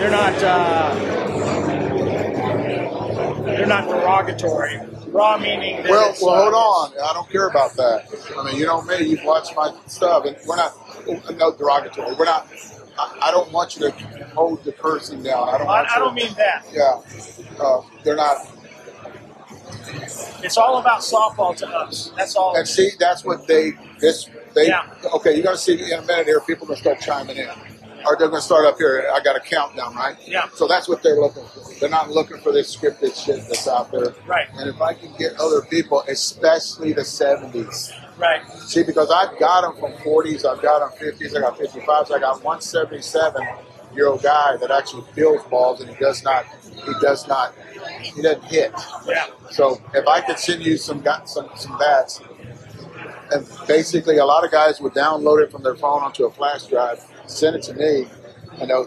they're not derogatory. Raw meaning. Well, hold on. I don't care about that. I mean, you know me. You've watched my stuff, and we're not derogatory. We're not. I don't want you to hold the person down. I don't mean that. Yeah, they're not. It's all about softball to us. That's all. And see, that's what they. Yeah. Okay, you're gonna see in a minute here. People are gonna start chiming in. Or they're going to start up here. I got a countdown, right? Yeah. So that's what they're looking for. They're not looking for this scripted shit that's out there. Right. And if I can get other people, especially the 70s. Right. See, because I've got them from 40s, I've got them 50s, I got 55s, I got 177-year-old guy that actually fields balls and he doesn't hit. Yeah. So if I could send you some bats, and basically a lot of guys would download it from their phone onto a flash drive. Send it to me, and they'll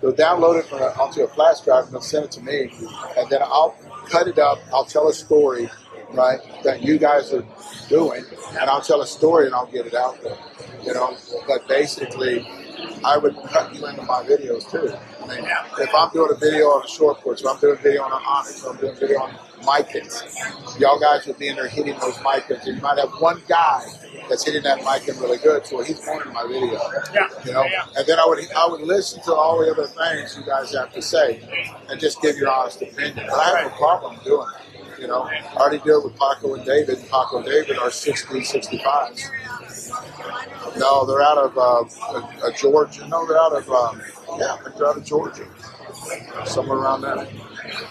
download it onto a flash drive, and they'll send it to me, and then I'll cut it up. I'll tell a story, right, that you guys are doing, and I'll tell a story, and I'll get it out there, you know. But basically, I would cut you into my videos too. I mean, if I'm doing a video on a short course, if I'm doing a video on an Onyx, if I'm doing a video on Mikens, y'all guys would be in there hitting those Mikens, and you might have one guy that's hitting that Miken really good, so he's going in my video. Yeah. You know? Yeah. And then I would listen to all the other things you guys have to say and just give your honest opinion. But I have no problem doing it, you know. I already deal with Paco and David. Paco and David are 60, 65s. No, they're out of Georgia. No, they're out of they're out of Georgia. Somewhere around there.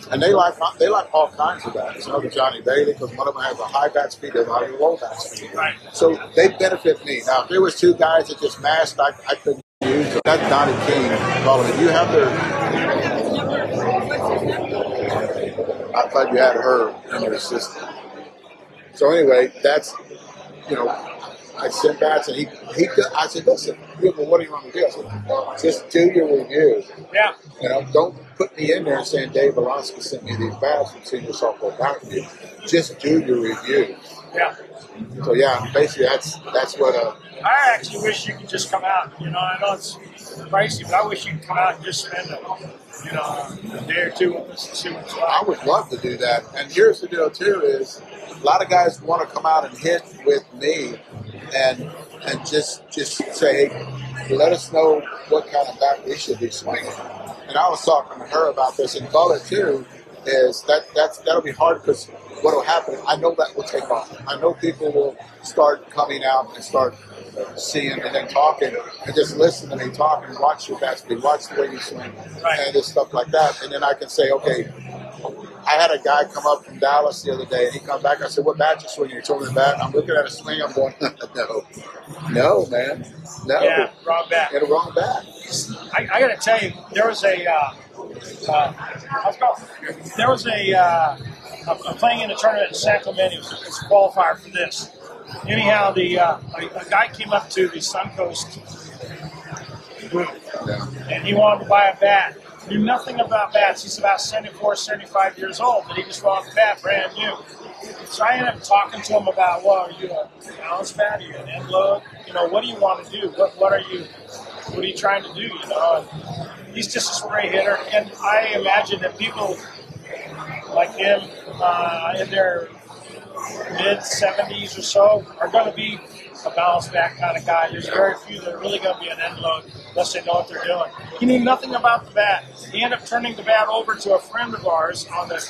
And they like all kinds of bats. You know, the Johnny Bailey, because one of them has a high bat speed, the other has a low bat speed. Right. So they benefit me. Now, if there was two guys that just mashed, I couldn't use them. That's Donnie King. Probably. You have their... I thought you had her and your sister. So anyway, that's, you know, I sent bats, and I said, listen, what do you want me to do? I said, just do your review. Yeah. You know, don't put me in there and saying Dave Velasquez sent me these bats and seen this all go back to you. Just do your review. Yeah. So yeah, basically that's what. I actually wish you could just come out. You know, I know it's pricey, but I wish you could come out and just spend a day or two with us and see what's like. I would love to do that. And here's the deal too: is a lot of guys want to come out and hit with me, and just say, hey, let us know what kind of bat we should be swinging. And I was talking to her about this, and Bella too, is that'll be hard because what will happen, I know that will take off. I know people will start coming out and start seeing and then talking and just listen to me talk and watch your bat speed, watch the way you swing, right, and just stuff like that. And then I can say, okay, I had a guy come up from Dallas the other day, and he comes back. I said, what bat you swinging? He told me the bat. I'm looking at a swing. I'm going, no, man. No. Yeah, wrong bat. Get a wrong bat. I got to tell you, there was I'm playing in a tournament in Sacramento. It's a qualifier for this. Anyhow, a guy came up to the Suncoast group, and he wanted to buy a bat. Knew nothing about bats. He's about 74, 75 years old, but he just bought a bat brand new. So I ended up talking to him about, well, are you a balance bat? Are you an end load? You know, what do you want to do? What are you trying to do? You know, and he's just a spray hitter, and I imagine that people like him in their mid-70s or so are going to be a balanced back kind of guy. There's very few that are really going to be an end load unless they know what they're doing. He knew nothing about the bat. He ended up turning the bat over to a friend of ours on the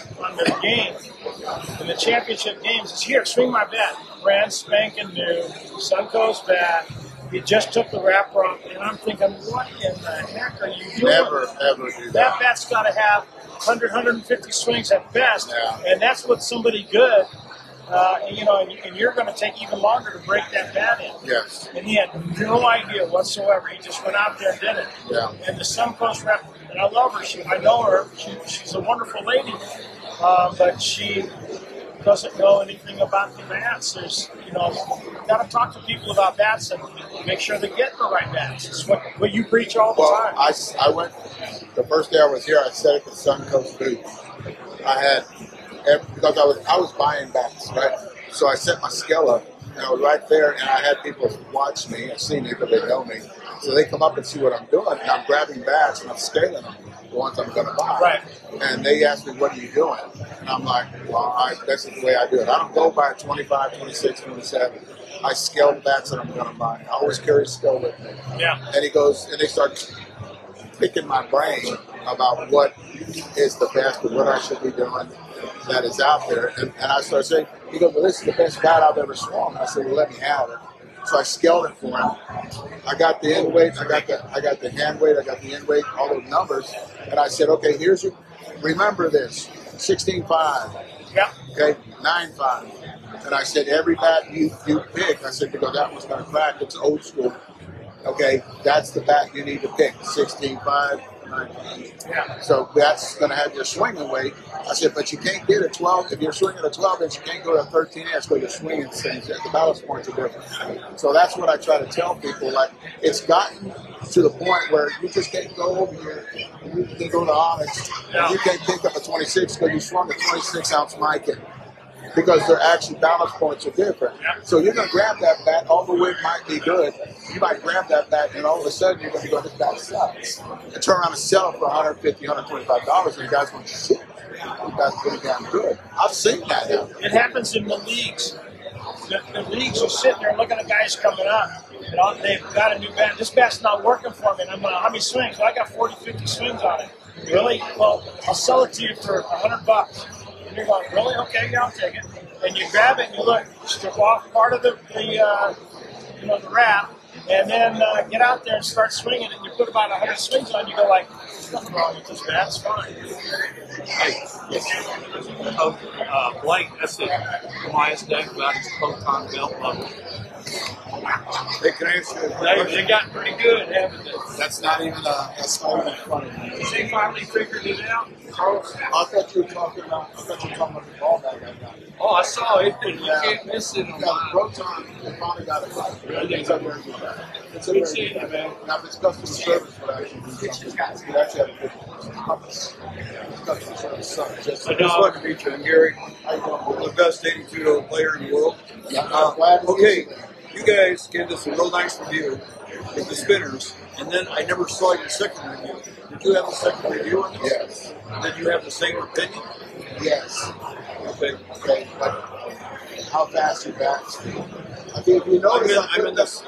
game, in the championship games. He's here, swing my bat. Brand spanking new, Suncoast bat. He just took the wrapper off, and I'm thinking, what in the heck are you doing? Never, ever do that. That bat's got to have 100, 150 swings at best, yeah, and that's what somebody good. And you're going to take even longer to break that bat in. Yes. And he had no idea whatsoever. He just went out there and did it. Yeah. And the Suncoast rep, and I love her. I know her. She's a wonderful lady, but she doesn't know anything about the bats. There's, you know, you've got to talk to people about bats and make sure they get the right bats. It's what you preach all the time. I went, the first day I was here, I set up the Suncoast booth. I had... Because I was buying bats, right? So I set my scale up, and I was right there, and I had people watch me and see me because they know me. So they come up and see what I'm doing, and I'm grabbing bags and I'm scaling them, the ones I'm going to buy. Right. And they ask me, what are you doing? And I'm like, well, that's the way I do it. I don't go by 25, 26, 27. I scale the bags that I'm going to buy. I always carry scale with me. Yeah. And he goes, and they start picking my brain about what is the best and what I should be doing that is out there. And I start saying, he goes, well, this is the best guide I've ever swung. And I said, well, let me have it. So I scaled it for him. I got the end weight, I got the hand weight, I got the end weight, all those numbers, and I said, okay, here's your, remember this, 16.5, yeah, okay, 9.5, and I said every bat you pick, I said because that one's gonna crack, it's old school, okay, that's the bat you need to pick, 16.5, 9.5. Yeah. So that's gonna have your swinging weight. I said, but you can't get a 12. If you're swinging a 12-inch, you can't go to a 13-inch because you're swinging things. The balance points are different. So that's what I try to tell people. Like, it's gotten to the point where you just can't go over here. You can go to Onyx. Yeah. You can't pick up a 26 because you swung a 26-ounce Miken because their actual balance points are different. Yeah. So you're going to grab that bat. All the weight might be good. You might grab that bat, and all of a sudden you're going to go, this bat sucks. And turn around and sell it for $150, $125, and you guys going to shit. That's pretty damn good. I've seen that. It happens in the leagues. The leagues are sitting there looking at guys coming up. You know, they've got a new bat. This bat's not working for me. And I'm going, how many swings? Well, I got 40, 50 swings on it. Really? Well, I'll sell it to you for $100. And you're going, really? Okay, yeah, I'll take it. And you grab it and you look, strip off part of the wrap, and then get out there and start swinging. And you put about 100 swings on. You go like, there's nothing wrong with this bat. It's fine. Hey, Blake, that's it. Tobias Deck about his proton belt level. They can answer. They got pretty good, haven't they? That's not even that's not even funny. Did they finally figured it out? I thought you were talking about. I thought you were talking about the ball bag I got. Oh, I saw it. You can't miss it. Yeah, proton. They finally got it right. Really? It's up there. It's good seeing you, man. Now, if it's customer service, what I should do something. You actually have a good customer service. Sucks. I just wanted to meet you, Gary. I'm the best 82-year-old player in the world. Okay. You guys gave us a real nice review with the spinners, and then I never saw your second review. Did you have a second review on this? Yes. Did you have the same opinion? Yes. Okay. But how fast you bats? I mean, if you notice,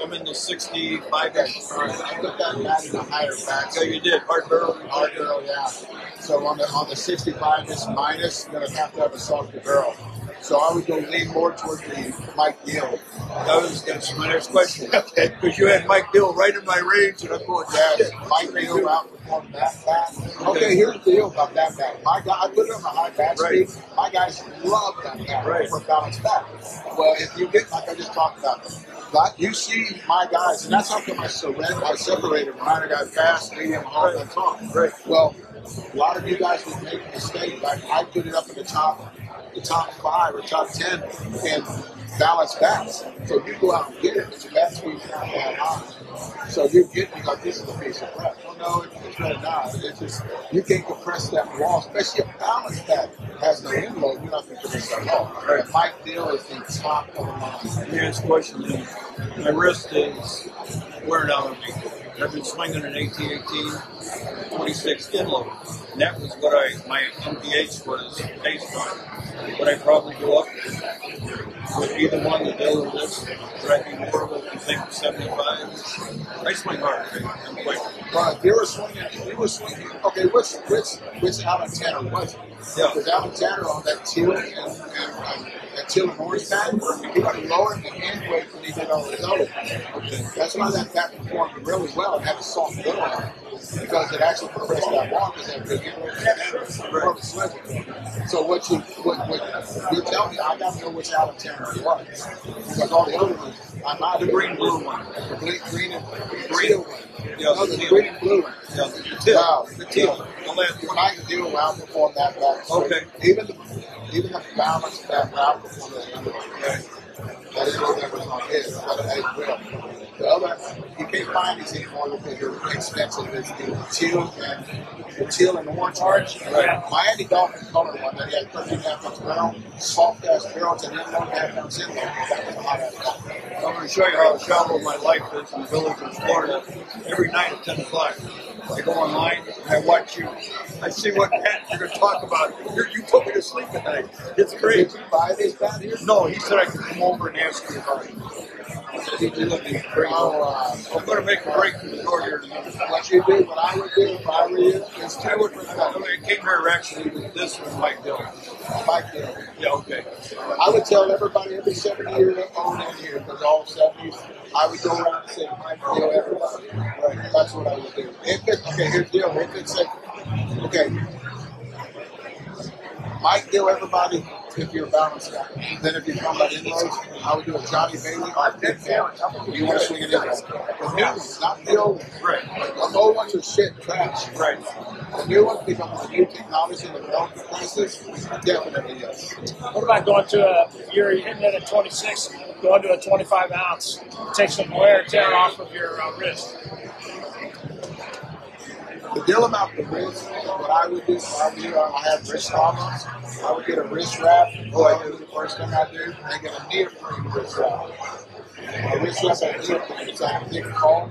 I'm in the 65. Yes. I put that bat in the higher bat. So you did hard barrel, yeah. So on the 65, it's minus. You're gonna have to have a softer barrel. So I was going to lean more towards the Mike Gill. That's my next question. Okay. Because you had Mike Gill right in my range, and I'm going, yeah, Mike Gill outperformed that bat. Okay, here's the deal about that bat. I put it on a high bat speed. My guys love that bat for balanced bat. Well, if you get, like I just talked about, you see my guys, and that's how come I separated when I got fast, medium, hard, and tall. Right. Well, a lot of you guys would make a mistake. Like, I put it up in the top 5 or top 10 and balance bats. So you go out and get it, but your bat speed's not that high. So you're getting like this is a piece of crap. Oh no, it's not. It's just you can't compress that wall, especially a balance bat has no end load, you're not gonna compress that wall. Right. And Mike Dill is the top of the line. Here's the question is my wrist is wearing out on me. I've been swinging an AT-18 26 end load. And that was what my MPH was based on. Would I probably go up with either one that dealt with this? Would I be more of a thing for 75? I swing hard. I'm quick. You were swinging. Okay, which Alan Tanner was it? Yeah. Because Alan Tanner on that teal and teal and orange bag, he got lower in the hand weight than he did on his own. That's why that bat performed really well and had a soft bill on it. Because it actually compressed that wall because that big end weight. So what you tell me, I gotta know which Alan Tanner it was. Because all the other ones, I'm not the green and blue one. The green and blue one. Yeah, the green and blue one. Yeah, the teal. Mike Gill outperformed that back. Okay. Even the balance back outperformed that number. Okay. That is what that was on his. The other, you can't find focusing on the right specs of this teal and the orange orange. Miami Dolphin color one that he had 13.5 on the ground, soft ass barrels and then one half ounce in there. I'm going to show you how the shallow my life is in the village of Florida every night at 10 o'clock. I go online, I watch you, I see what patents you're going to talk about. You put me to sleep at night. It's great. Did you buy this bat here? No, he said I could come over and ask you about it. I'm going to make a break from the door here tonight. What you do, what I would do if I were you, is I would came here actually with this with Mike Dillon. Mike Dillon. Yeah, okay. I would tell everybody every 7 years that own in here, because all 70s, I would go around and say Mike Dillon, everybody. Right. That's what I would do. Okay, here's the deal. It could say, okay, Mike Gill, everybody, if you're a balance guy. Then if you come about inroads, I would do a Johnny Bailey or a Big League. You want to swing it in. The new one's not the old one. Right. The old ones are shit trash. Right. The new ones, because of the new technology and the development prices, definitely yes. What about going to you're hitting it at 26, going to a 25 ounce, take some wear and tear off of your wrist? The deal about the wrist, what I would do if I were you, I have wrist problems. I would get a wrist wrap. I do the first thing I do, I get a neoprene wrist wrap. A wrist wrap and neoprene, so I can take a call.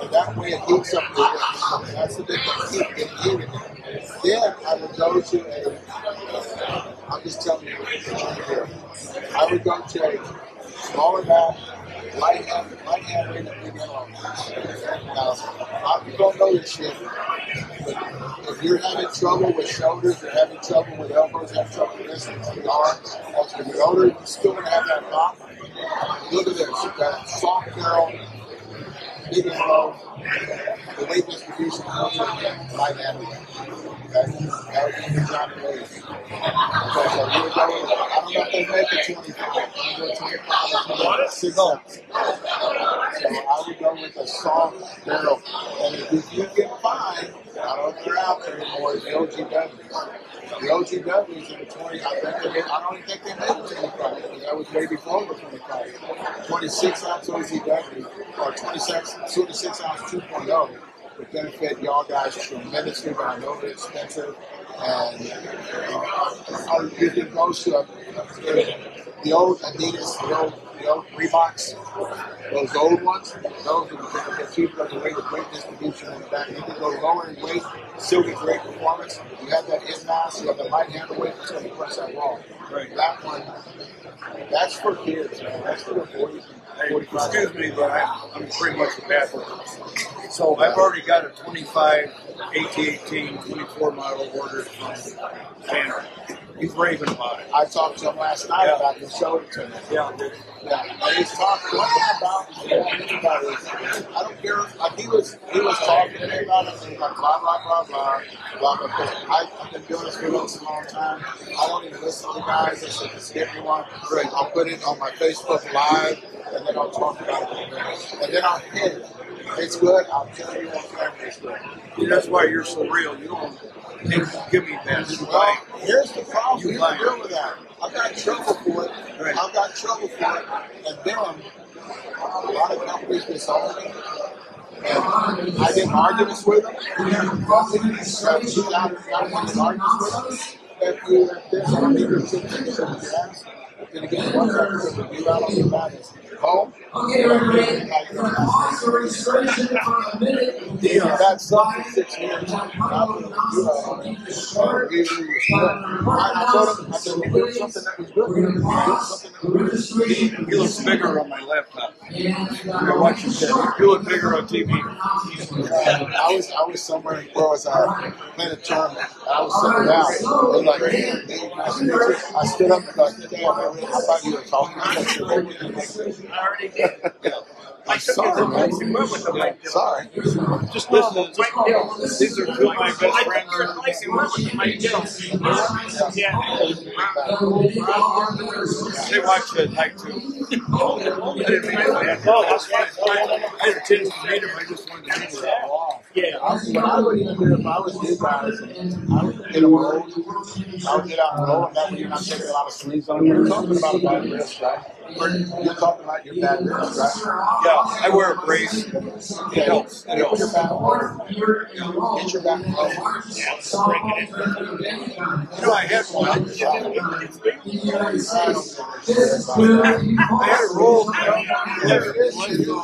And that way it heats up the wrist. That's the difference. Heat and heat it. Then I would go to a, I'm just telling you what you're trying to do. I would go to a smaller bat. Light hand weight and big hand on now, you don't know this shit. If you're having trouble with shoulders, you're having trouble with elbows, having trouble with this, with arms, as you get older, you're still going to have that pop. Look at this. You've got soft barrel, big and low, the weight distribution, light hand weight. Okay. That would be the Johnny Bailey. Okay, so we're going, I don't know if they make it 25. I'm going to 25. So I would go with a soft barrel. And if you can find, I don't know if they're out there anymore, the OGWs. The OGWs in the 20, I don't even think they made it 25. That was way before the 25. 26 ounce OGW, or 26 ounce 2.0. Would benefit y'all guys tremendously, but I know they're expensive. And you can go to the old Adidas, the old Reeboks, those old ones. Those would benefit you because the way the weight distribution in the back. You can go lower in weight, still get great performance. You have that in mouse, you have the light handle weight, it's going to press that wall. Right. That one, that's for kids, man. That's for the 40s. Hey, excuse me, but I'm pretty much a backward. So I've already got a 25 AT-18 24 model ordered from Tanner. He's raving about it. I talked to him last night about this, showed it to him. Yeah. And he's talking about it. I don't care. Like he was talking to me about it. He was like blah blah blah. I've been doing this for a long time. I don't even listen to the guys. I said just get me one. I'll put it on my Facebook Live. And then I'll talk about it. And then I'll hit it. It's good. I'll tell you on camera it's good. Yeah, that's why you're so real. You don't give me that. Well, here's the problem. You don't deal with that. I've got trouble for it. Right. And then a lot of companies disown me. And I didn't argue this with them. I wanted to argue with them. If we were there, I mean, there's a and again, one record you out on the baddest. Home? Okay, everybody. Pause the registration for a minute. Yeah, that's up to 6 years. I told him we did something that was good. He looks bigger on my laptop. I watch him. You look bigger on TV. I was somewhere in Florida. I played a tournament. I was sitting down. Like, I stood up and like, damn, I thought you were talking I already did. I'm sorry, man. Sorry. Just listen. These are two of my best friends. Yeah. They watch it at night, too. I didn't mean to. I had a chance to meet him. I just wanted to meet him. Yeah, I wouldn't even, if I was you guys, I would get a roll. I would get out and roll, and that way you're not taking a lot of swings on it. We're talking about bad wrist, right? You're talking about your bad wrist, right? Yeah, I wear a brace. It helps. It helps. Get your back low. Yeah, break it in. You know, I had one. I had a roll.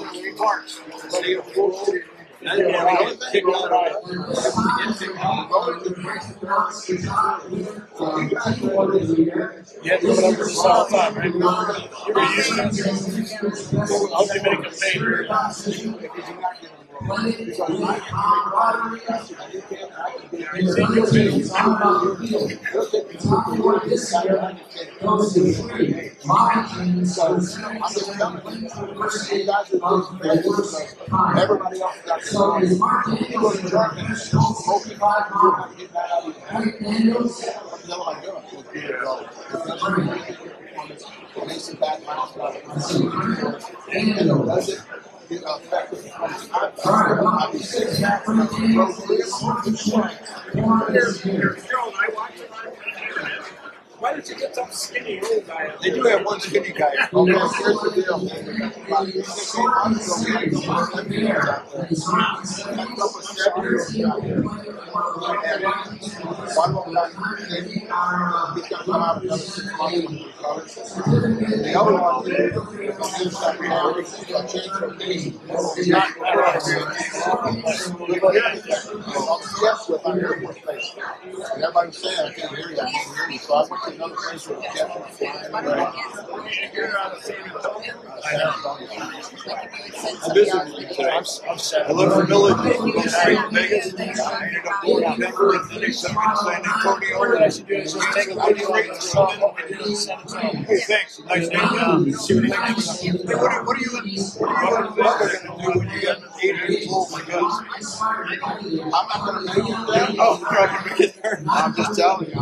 Three parts. Everybody else got Why did you get some skinny old guy? They do have one skinny guy. Okay, here's the deal. The other one, another place where the captain flying around. I know. I'm busy today. I live in the village. I'm straight from Vegas. I ended up going to Denver and then they sent me to San Antonio. What I should do is just take a video of the Hey, thanks. Nice day. Hey, what are you living for? What are you going to do when you get 8 years old? My God. I'm not going to make it. Oh, I'm just telling you.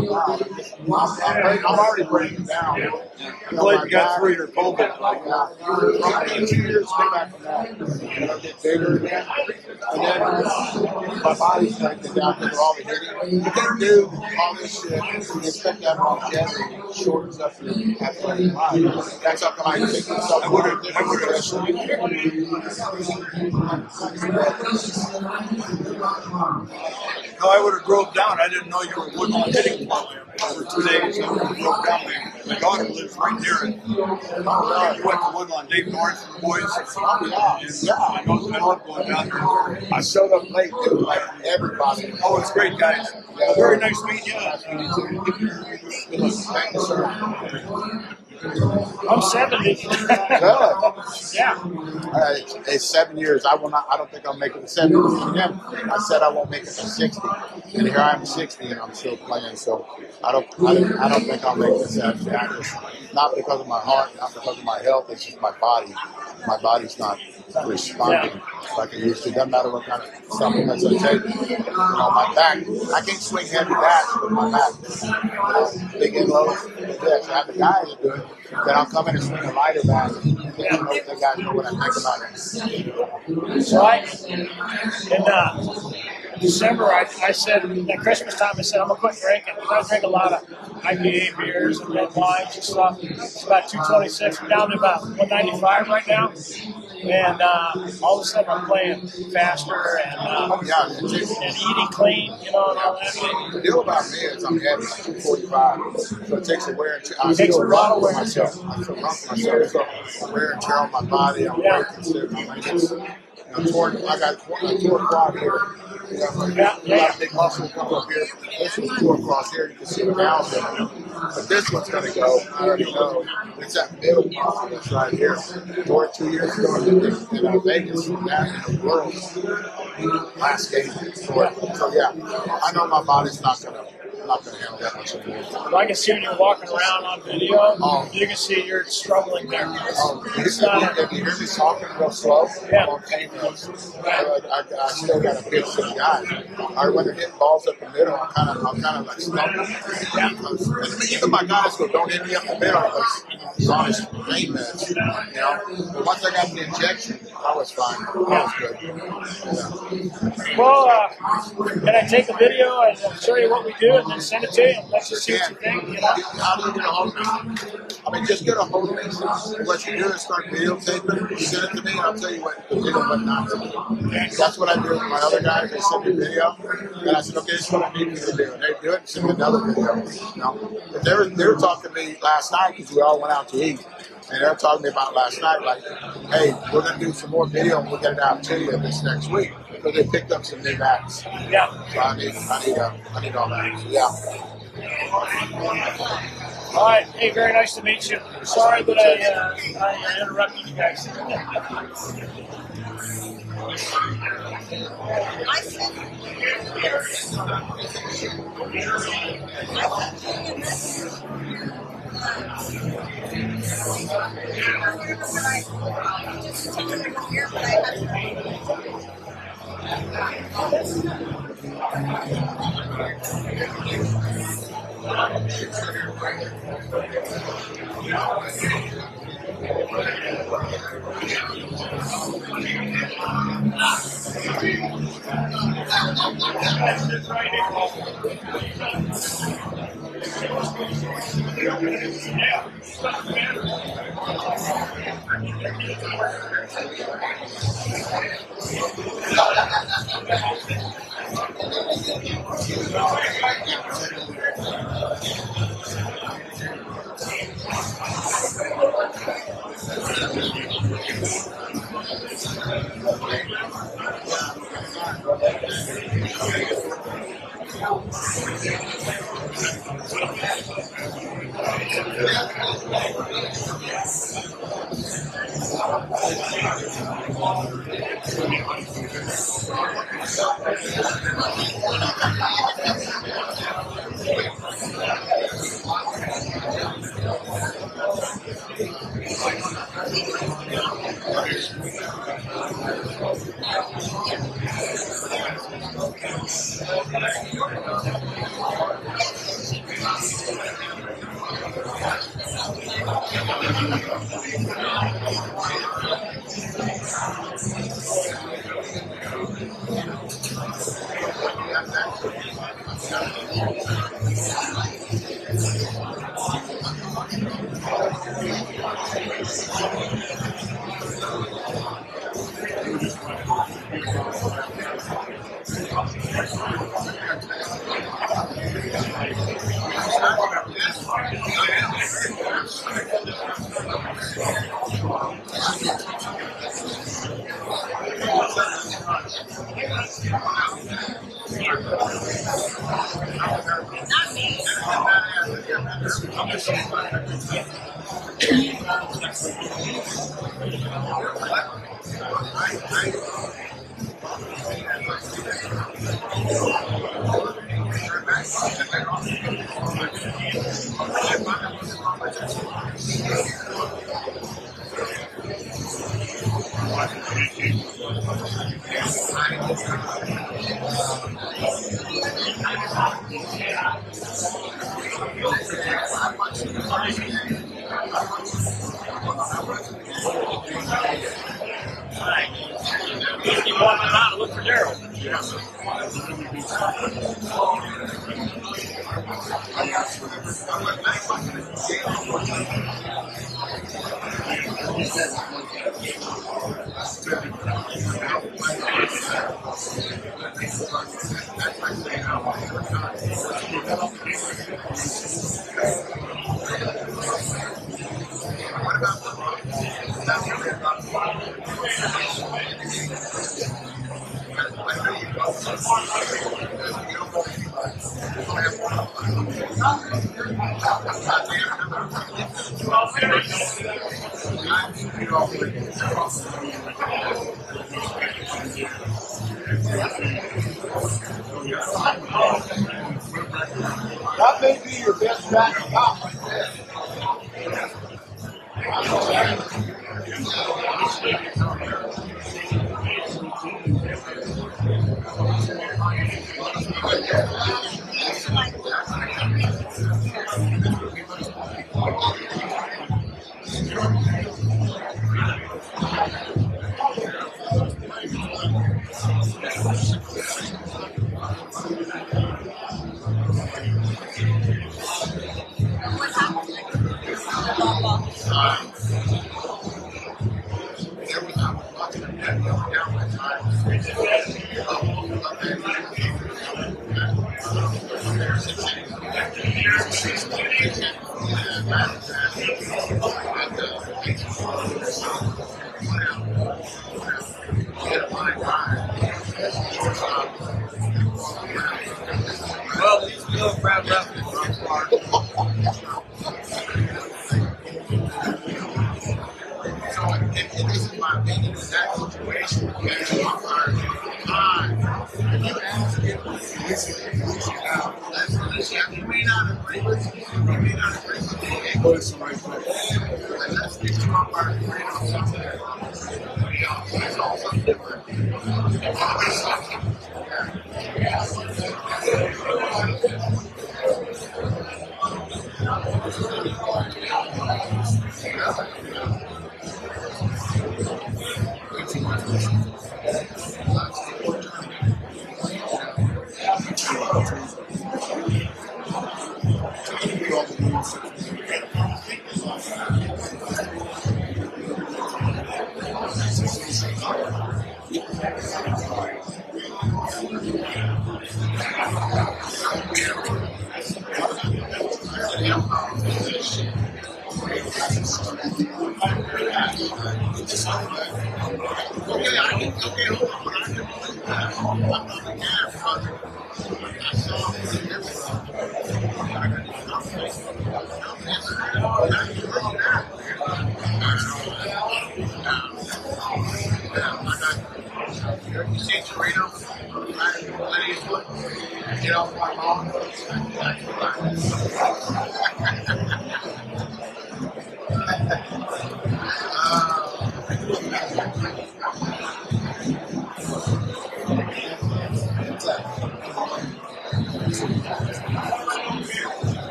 I'm already breaking down. Yeah. I'm glad you got through your COVID. I'm 2 years way back from that. I get bigger again. And then my body's like the doctor for all the hitting. But they do all this shit. They expect that longevity, short stuff for the athletic life. That's how come I can take myself. I would have No, I would have drove down. I didn't know you were looking at hitting club for 2 days. I would have drove down there. My daughter lives right near it. She went to Woodlawn, Dave Norris and the boys. I love going down there. I showed up late, dude, like everybody. Oh, it's great, guys. Yeah. Very nice meeting you. Thank you, sir. I'm 70. Yeah. It's 7 years. I don't think I'll make it to 70. Yeah. I said I won't make it to 60, and here I am 60, and I'm still playing. So I don't think I'll make it to 70. Not because of my heart, not because of my health. It's just my body. My body's not responding like it used to. Doesn't matter what kind of supplements I take. On my back, I can't swing heavy bats with my back. Big and low. So I have a guy to do it. Then I'll come in and swing a lighter bat. They guys know what I think about it. So December, I said at Christmas time, I said I'm gonna quit drinking because I drink a lot of IPA beers and red wines and stuff. It's about 226. We're down to about 195 right now, and all of a sudden I'm playing faster and eating clean, you know, and all that. The deal about me is I'm having like 245, so it takes a wear and tear. I feel rough with myself. I feel rough with myself. So wear and tear on my body. I'm working too. I got a torn quad here. A lot of big muscles come up here. This one's torn across here. You can see the rounds in it. But this one's going to go. I already know. It's that middle muscle that's right here. Tore it 2 years ago in Vegas. That in the world. Last game. So, yeah. I know my body's not going to. I'm not going to handle that much anymore. I can see when you're walking around on video, you can see you're struggling there. If you hear me talking real slow, on cameras, I still got a bit of the guy. I rather hit balls up the middle, I'm kind of like stumbling. Even my guys go, don't hit me up the middle, because it's honest pain meds. You know, know. Once I got the injection, I was fine. I was good. Yeah. Well, can I take a video and show you what we do and then send it to you and let's just see what you think? You know? How do you get a hold of me? I mean, just get a hold of me. What you do is start videotaping. Send it to me and I'll tell you what to do and what not to do. That's what I do with my other guys. They send me a video and I said, okay, this is what I need you to do. And they do it and send me another video. You know? They were talking to me last night because we all went out to eat. And they were talking to me about last night, like, hey, we're going to do some more video and we'll get it out to you this next week. Because they picked up some new bats. Yeah. So I need all that. So, yeah. All right. Hey, very nice to meet you. Sorry that I interrupted you guys. I Well, at least we don't grab that one. So, if this is my opinion, in that situation, if you ask him, you may not agree with me, you may not agree with me, and go to somebody for that. Let's get to my part, agree on something different.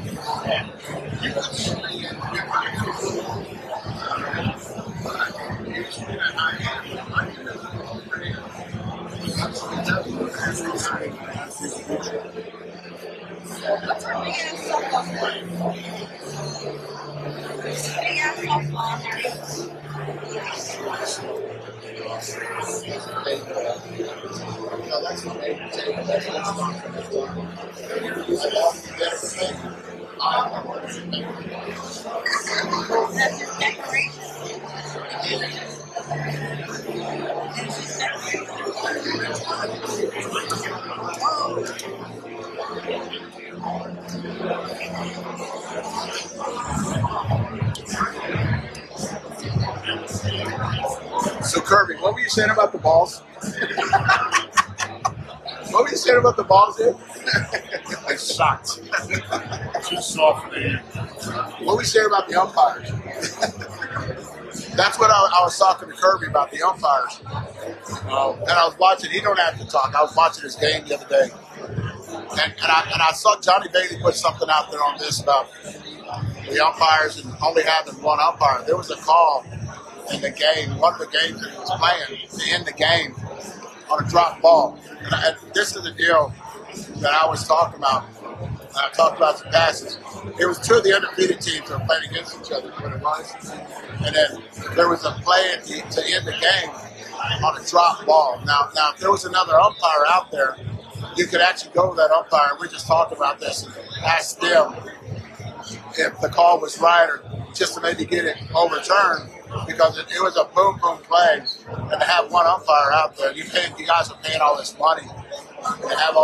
So Kirby, what were you saying about the balls? What were you saying about the balls there? I sucked. Too soft for the end. What were you saying about the umpires? That's what I was talking to Kirby about, the umpires. And I was watching, he don't have to talk, I was watching his game the other day. And I saw Johnny Bailey put something out there on this about the umpires and only having one umpire. There was a call in the game, one of the games that he was playing, to end the game on a drop ball. And this is the deal that I was talking about. I talked about some passes. It was two of the undefeated teams that were playing against each other, what it was. And then there was a play to end the game on a drop ball. Now, if there was another umpire out there, you could actually go to that umpire. We just talked about this and ask them if the call was right or just to maybe get it overturned, because it was a boom boom play, and to have one umpire out there, you guys are paying all this money, and you have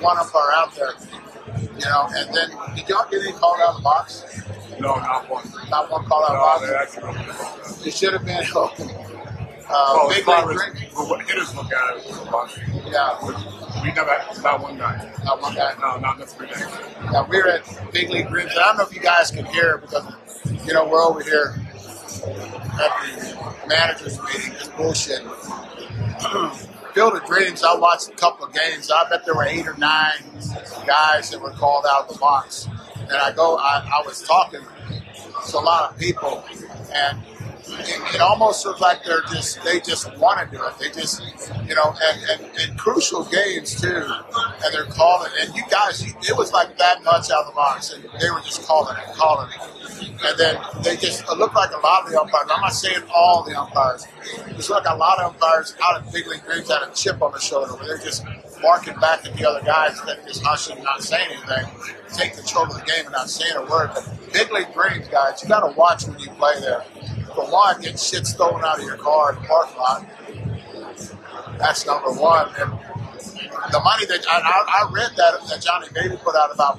one umpire out there, you know. And then did y'all get any called out of the box? No, not one. Not one called out of the box. It should have been. Big League Dreams. What hitters look at it was a bunch. Yeah. We never had not one guy. Not one guy? No, not in the 3 days. Yeah, we were at Big League Grinds. I don't know if you guys can hear it because, you know, we're over here at the manager's meeting. It's bullshit. Field of Dreams, I watched a couple of games. I bet there were 8 or 9 guys that were called out of the box. And I was talking to a lot of people, and it almost looks like they just want to do it. They just, you know, and crucial games too, and they're calling. And you guys, it was like bad nuts out of the box, and they were just calling it. And then they just, it looked like a lot of the umpires. I'm not saying all the umpires. It's like a lot of umpires out of Big League Dreams had a chip on the shoulder where they're just barking back at the other guys and then just hushing and not saying anything, take control of the game and not saying a word. But Big League Dreams, guys, you got to watch when you play there. For one, get shit stolen out of your car in the parking lot. That's number one. And the money that I read that Johnny Bailey put out about,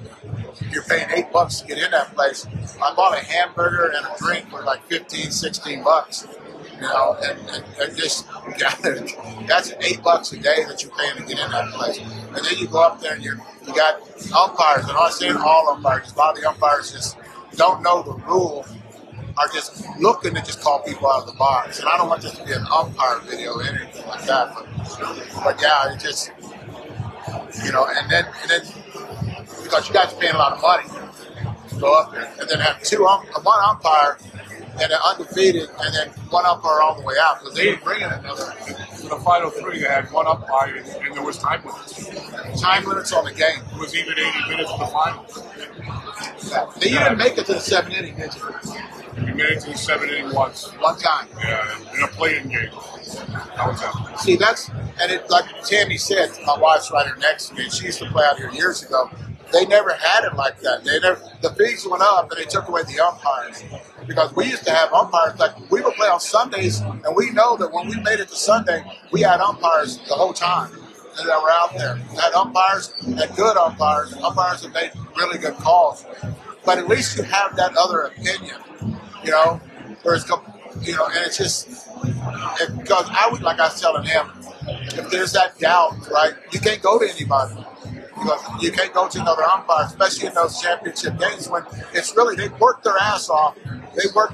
you're paying $8 to get in that place. I bought a hamburger and a drink for like $15, $16, you know, and just that's $8 a day that you're paying to get in that place. And then you go up there and you got umpires, and I'm not saying all umpires. A lot of the umpires just don't know the rule. Are just looking to just call people out of the box. And I don't want this to be an umpire video or anything like that. But yeah, it just, you know, and then because you guys are paying a lot of money to go up there and then have one umpire and an undefeated and then one umpire all the way out because they didn't bring in another. In the final three, they had one umpire and there was time limits. Time limits on the game. It was even 80 minutes in the final. Exactly. You didn't make it to the 7th inning, did you? We made it to the 7th inning once. One time. Yeah, in a play-in game. That was happening. See, like Tammy said, my wife's right here next to me, and she used to play out here years ago. They never had it like that. The fees went up, and they took away the umpires. Because we used to have umpires, like we would play on Sundays, and we know that when we made it to Sunday, we had umpires the whole time that were out there. We had umpires, had good umpires, and umpires that made really good calls. But at least you have that other opinion. You know, and it's just because like I was telling him, if there's that doubt, right, you can't go to anybody because you can't go to another umpire, especially in those championship games when it's really they worked their ass off, and they got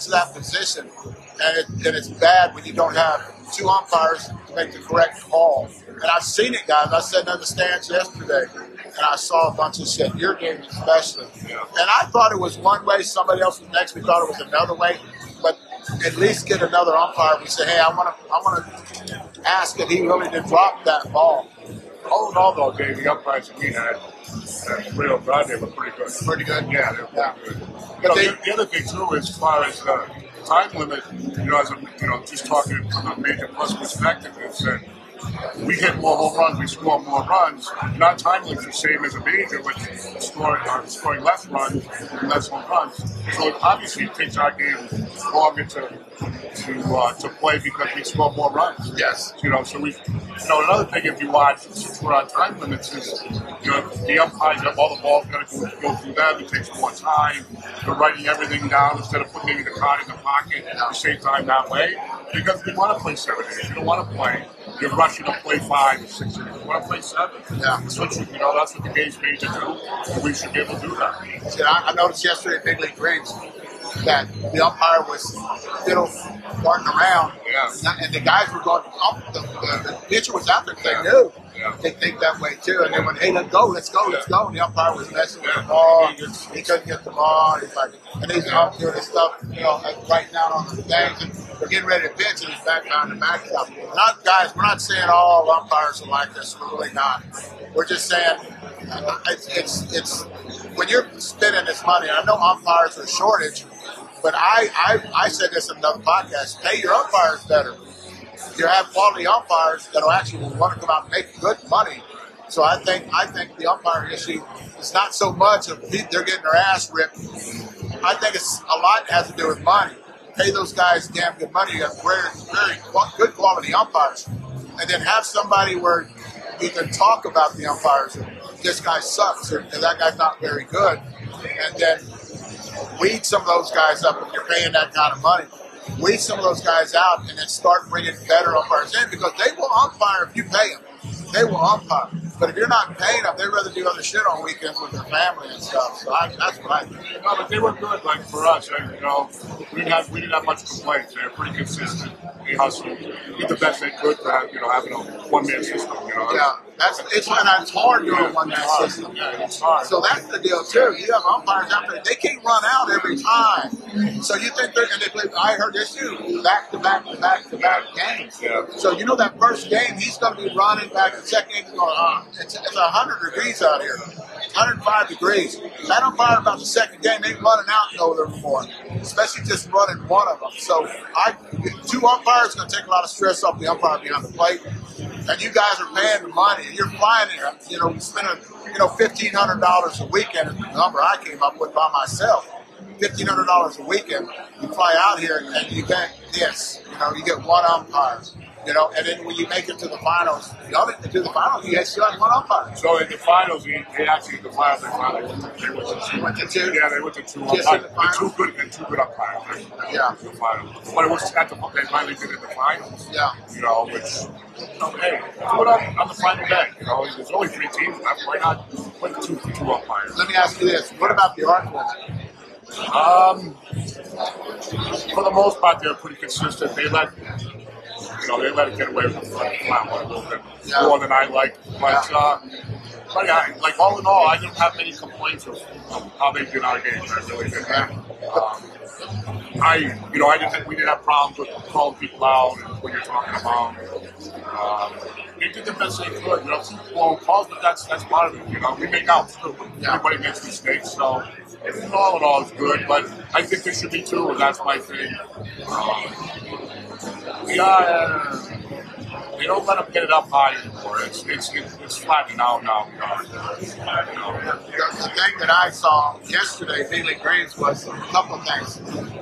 to that position, and it's bad when you don't have two umpires to make the correct call. And I've seen it, guys. I sat in the stands yesterday, and I saw a bunch of shit, your game especially. Yeah. And I thought it was one way. Somebody else was next. We thought it was another way. But at least get another umpire. We say, hey, I want to ask if he really did drop that ball. All in all, though, Dave, the umpires that we had, real glad they were pretty good. Pretty good? Yeah, they were pretty good. But the other thing, too, as far as the time limit, you know, as just talking from a major plus perspective, is that we hit more home runs, we score more runs, and our time limit's the same as a major, which is scoring less runs and less home runs. So obviously it takes our game longer to play because we score more runs. Yes. You know, so we, you know, another thing if you watch, since we're on time limits, is, you know, the umpires have all the balls got to go through them. It takes more time. They're writing everything down instead of putting the card in the pocket at the same time that way. Because we want to play 7 days. You don't want to play. You're rushing to play 5 or 6 days. You want to play 7. Yeah. So, you know, that's what the game's made to do. And we should be able to do that. See, I noticed yesterday at Big League Grinds that the umpire was darting around, and the guys were going up. The pitcher was out there. They knew. Yeah. They think that way, too. And they went, hey, let's go. And the umpire was messing with the ball. He couldn't get the ball. He's like, and he's up doing his stuff, you know, like right down on the things. And we're getting ready to pitch, and he's back down the backstop. Guys, we're not saying all umpires are like this. We're really not. We're just saying it's when you're spending this money, I know umpires are shortage, but I said this in another podcast, pay your umpires better. You have quality umpires that will actually want to come out and make good money. So I think the umpire issue is not so much of they're getting their ass ripped. I think it's a lot has to do with money. Pay those guys damn good money. You have very good quality umpires. And then have somebody where you can talk about the umpires. This guy sucks, or that guy's not very good. And then weed some of those guys up if you're paying that kind of money. Weed some of those guys out and then start bringing better umpires in, because they will umpire if you pay them. They will umpire. But if you're not paying them, they'd rather do other shit on weekends with their family and stuff. So that's what I think. No, but they were good, like, for us. You know, we didn't have much complaints. They were pretty consistent. They hustled. Did the best they could for having a one-man system, you know. Yeah, it's hard doing a one-man system. Yeah, it's hard. So that's the deal, too. You have umpires out there. They can't run out every time. So you think I heard this, too, back-to-back games. Yeah. So you know that first game, he's going to be running back the second game going on. It's 100 degrees out here, 105 degrees. That umpire about the second game ain't running out over there anymore, especially just running one of them. So two umpires going to take a lot of stress off the umpire behind the plate. And you guys are paying the money, and you're flying there, spending, $1,500 a weekend is the number I came up with by myself. $1,500 a weekend. You fly out here and you get this, you get one umpire. And then when you make it to the finals, you still have one umpire. So in the finals, they went to two. Yeah, they went to two umpires. Two good umpires. Yeah. The finals. But it was at the point they finally did it in the finals. Yeah. On the final day, there's only 3 teams left. Why not put two umpires? Let me ask you this. What about the Arctic? For the most part, they're pretty consistent. They let it get away with a little bit more than I like. But all in all, I didn't have many complaints of how they did our games. I really didn't have. We didn't have problems with calling people out and what you're talking about. They did the best they could. Calls, but that's part of it. We make outs too. Everybody makes mistakes, so. All in all, it's good, but I think there should be 2, and that's my thing. They don't let them get it up high anymore. It's flattening out now. The thing that I saw yesterday, Big League Grinds, was a couple of things.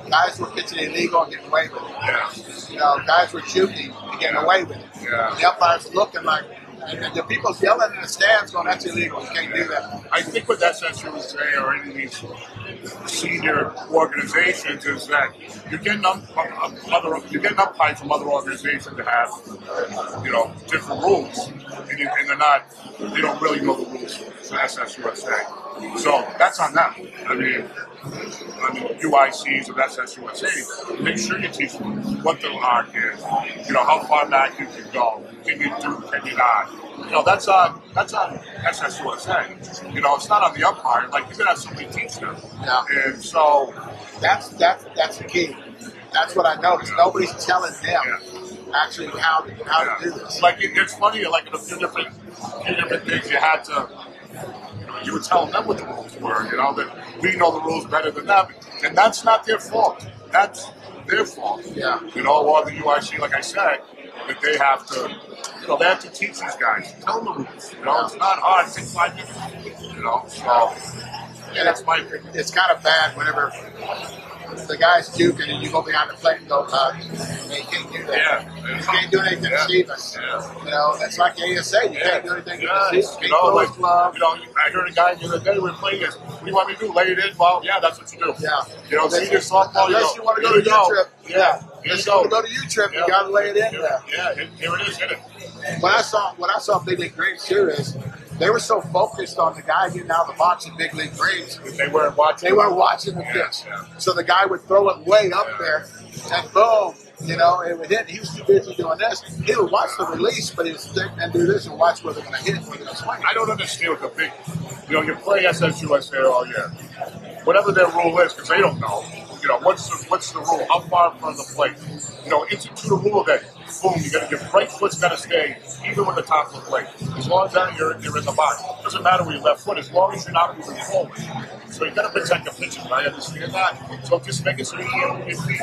Guys were pitching illegal and getting away with it. Yeah. Guys were shooting and getting away with it. Yeah. The umpires looking like. And the people yelling in the stands going, that's illegal, you can't do that. I think what that's SSUSA or any of these senior organizations is that you're getting umpires from other organizations that have, different rules. and they're not, they don't really know the rules for SSUSA. So that's on them. I mean, UICs of SSUSA, make sure you teach them what the arc is, you know, how far back you can go, can you do, can you not. You know, that's on SSUSA. You know, it's not on the umpire. Like, you could have somebody teach them. Yeah. And so that's the key. That's what I noticed. Yeah. Nobody's telling them actually how to do this. Like, it's funny, like in a few different things you had to, you were telling them what the rules were, you know, that we know the rules better than them. And that's not their fault. That's their fault. Yeah. You know, or the UIC, like I said, that they have to, you know, they have to teach these guys. Tell them the rules. You know, it's not hard. It takes 5 minutes. You know, so, yeah, that's my opinion. It's kind of bad whenever the guy's juking and you go behind the plate and go, they can't do that. Yeah. You can't do anything to deceive us. Yeah. You know, that's like the ASA. You can't do anything to deceive us. You know, like, you know, I heard a guy the other day, we were playing this. What do you want me to do? Lay it in? Well, yeah, that's what you do. Yeah. You know, senior softball, unless you want to go to U-Trip. Yeah. Unless you want to go to U-Trip, you got to lay it in there. Yeah, here it is, hit it. What I saw Big League Dreams too is they were so focused on the guy getting out of the box in Big League Dreams. They weren't watching the pitch. Yeah. So the guy would throw it way up there, and boom, you know, it would hit. He was too busy doing this. He would watch the release, but he would think and do this and watch where they're going to hit, where they're going to swing. I don't understand what the big, you know, you play SSUSA all year. Whatever their rule is, because they don't know. You know, what's the rule? How far in front of the plate? You know, institute a rule that, boom, your right foot's got to stay even with the top of the plate. As long as you're in the box. It doesn't matter where your left foot, as long as you're not moving forward. So you got to protect your pitches, and I understand that. So just make it so you can't, if you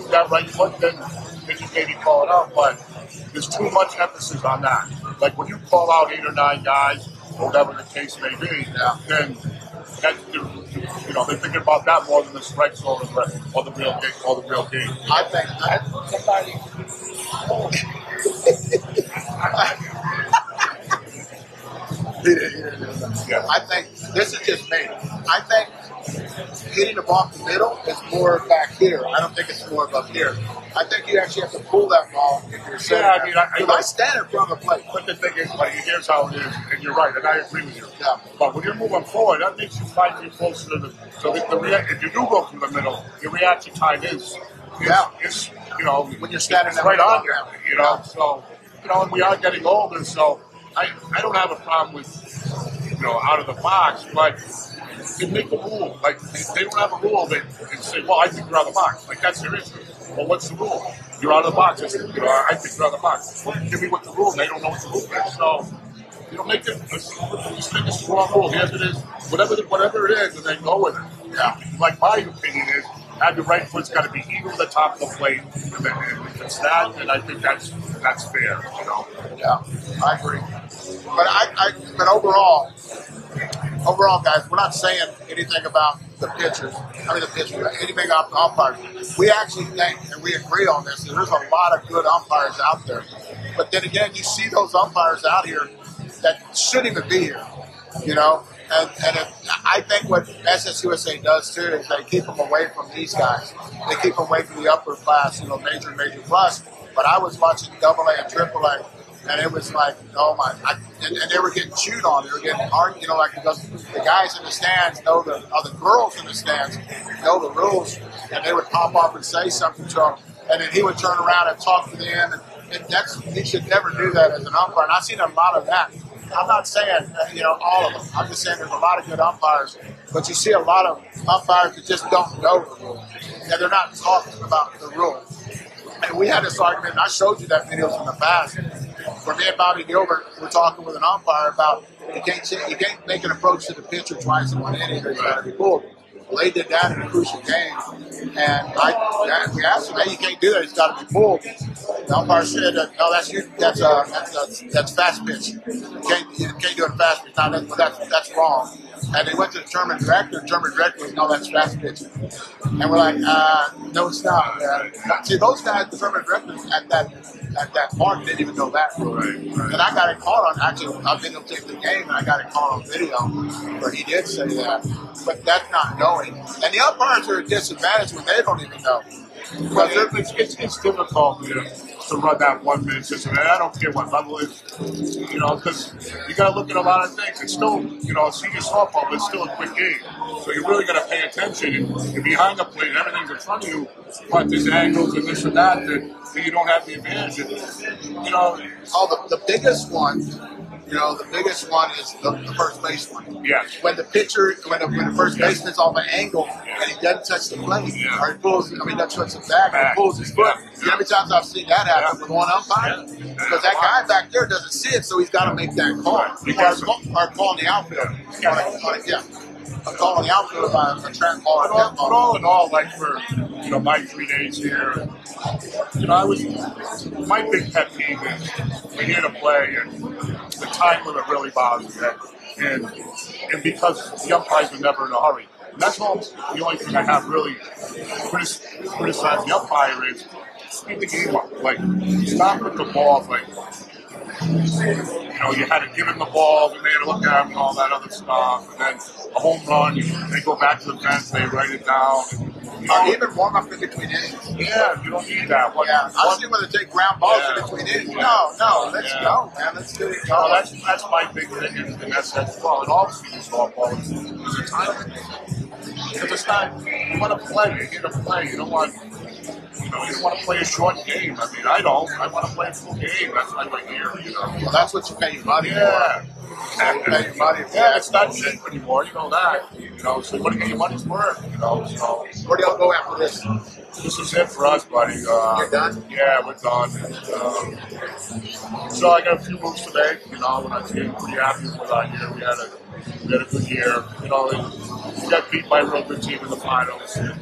move that right foot, then you can maybe call it out. But there's too much emphasis on that. Like when you call out 8 or 9 guys, or whatever the case may be, then that's the, you know, they're thinking about that more than the strikes or the real game. I think somebody. I think this is just me. I think hitting the ball in the middle is more back here. I don't think it's more up here. I think you actually have to pull that ball if you're sitting. Yeah, I stand in front of the plate. But the thing is, like, here's how it is, and you're right, and I agree with you. Yeah. But when you're moving forward, that makes you slightly closer to the. So if you do go through the middle, your reaction time is you know, when you're standing right on there, you know. So, you know, and we are getting older, so I don't have a problem with, you know, out of the box, but. They make a rule. Like, they don't have a rule. They say, well, I think you're out of the box. Like, that's their issue. Well, what's the rule? You're out of the box. I think you're out of the box. Well, give me what the rule. They don't know what the rule is. So, you know, just make a strong rule. Here's it is. Whatever it is, and then go with it. Yeah. Like, my opinion is, have your right foot's got to be even at the top of the plate. And if it's that, then I think that's fair, you know. Yeah, I agree. But but overall, guys, we're not saying anything about the pitchers. I mean, the pitchers, anything about the umpires. We actually think, and we agree on this, that there's a lot of good umpires out there. But then again, you see those umpires out here that shouldn't even be here, you know. And I think what SSUSA does too is they keep them away from these guys. They keep them away from the upper class, you know, major plus. But I was watching AA and AAA. And it was like, oh my! And they were getting chewed on. They were getting hard, you know, like the guys in the stands know the girls in the stands know the rules, and they would pop up and say something to him, and then he would turn around and talk to them. And he should never do that as an umpire. And I've seen a lot of that. I'm not saying you know all of them. I'm just saying there's a lot of good umpires, but you see a lot of umpires that just don't know the rules, and they're not talking about the rules. And we had this argument, and I showed you that videos in the past, where me and Bobby Gilbert were talking with an umpire about you can't make an approach to the pitcher twice in one inning, or he's got to be pulled. Well, they did that in a crucial game, and we asked him, hey, you can't do that, he's got to be pulled. The umpire said, no, that's fast pitch. You can't do it fast pitch. No, that's wrong. And they went to the German director. The German director was, no, that's fast pitch. And we're like, no, it's not. See, those guys, the German directors at that park didn't even know that rule. Right. And I got it caught on, actually, I videotaped the game, and I got it caught on video where he did say that. But that's not knowing. And the umpires are at a disadvantage when they don't even know. Because it's difficult, you know. to run that 1 minute system. And I don't care what level it is, you know, because you got to look at a lot of things. It's still, you know, senior softball, but it's still a quick game. So you really got to pay attention. And you're behind the plate, and everything's in front of you, but there's angles and this or that, that you don't have the advantage. And, you know, oh, the biggest one. You know, the biggest one is the first base one. Yeah. When the pitcher, when the first baseman's off an angle and he doesn't touch the plate, or he pulls, I mean, doesn't touch the back, he pulls his foot. Yeah. Every time I've seen that happen with one umpire, because that guy back there doesn't see it, so he's got to make that call. Or call in the outfield. A call in the outfield by a track ball. But all in all, like for, you know, my 3 days here, you know, my big pet peeve is we're here to play, and the time limit really bothers me, and because the umpires were never in a hurry. And that's all the only thing I have really criticized the umpire is speed the game up. Like, stop with the ball. Like, you know, you had to give him the ball, and they had to look at him and all that other stuff. And then a home run, they go back to the fence, they write it down. Even warm up in between innings. Yeah, you don't need that. I see whether they take ground balls in between innings. No, let's go, man. Let's get it going. That's my big thing, and that's well. And obviously, softball is a time because it's not. You want to play. You get to play. You don't want. You know, you don't want to play a short game. I mean, I don't. I want to play a full game. That's what I like here. You know, well, that's what you pay your money for. It's not cheap anymore, you know that. You know, so you want to get your money's worth, you know. So where do y'all go after this? This is it for us, buddy. You're done? Yeah, we're done. So I got a few moves to make, you know, and I'm getting pretty happy with our year. We had a good year. You know, we got beat by a real good team in the finals. And,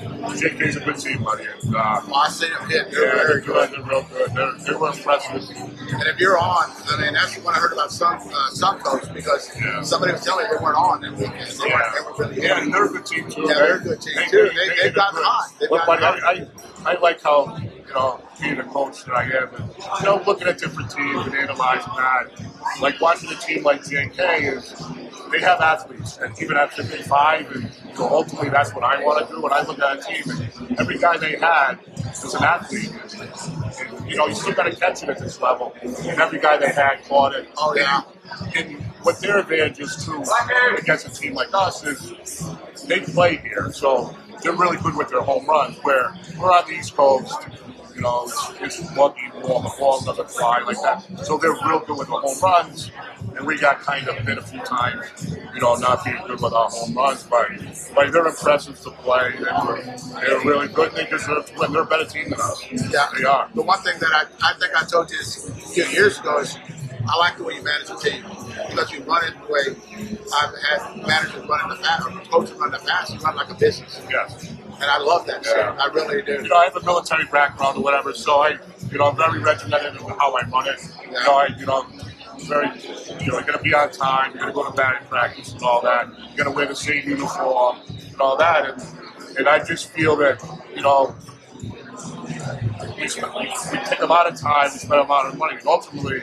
JK's a good team, buddy. And, I see them hit. They're good. They're real good. They were impressive. And if you're on, I mean, that's what I heard about Suncoast, because somebody was telling me they weren't on that weekend. They were really they're a good team, too. Yeah, they're a good team, too. They've gotten hot. I like how, you know, being a coach that I am, and, you know, looking at different teams and analyzing that. Like, watching a team like TNK is they have athletes, and even at 55, and you know, ultimately that's what I want to do. When I look at a team, and every guy they had was an athlete. And, you know, you still got to catch it at this level, and every guy they had caught it. Oh, yeah. And what their advantage is, too, against a team like us is they play here, so they're really good with their home runs, where we're on the East Coast. You know, it's muggy, warm, the ball doesn't fly like that. So they're real good with the home runs, and we got kind of hit a few times, you know, not being good with our home runs. But they're impressive to play. They're really good. They deserve to win. They're a better team than us. Yeah, they are. The one thing that I think I told you a few years ago is I like the way you manage a team. Because you run it the way I've had managers running the fast, or coaches running the fast, you run like a business. Yes. And I love that shit. I really do. You know, I have a military background or whatever, so I'm very regimented in how I run it. Yeah. You're going to be on time, you're going to go to batting practice and all that. You're going to wear the same uniform and all that. And I just feel that, you know, we take a lot of time, we spend a lot of money. And ultimately,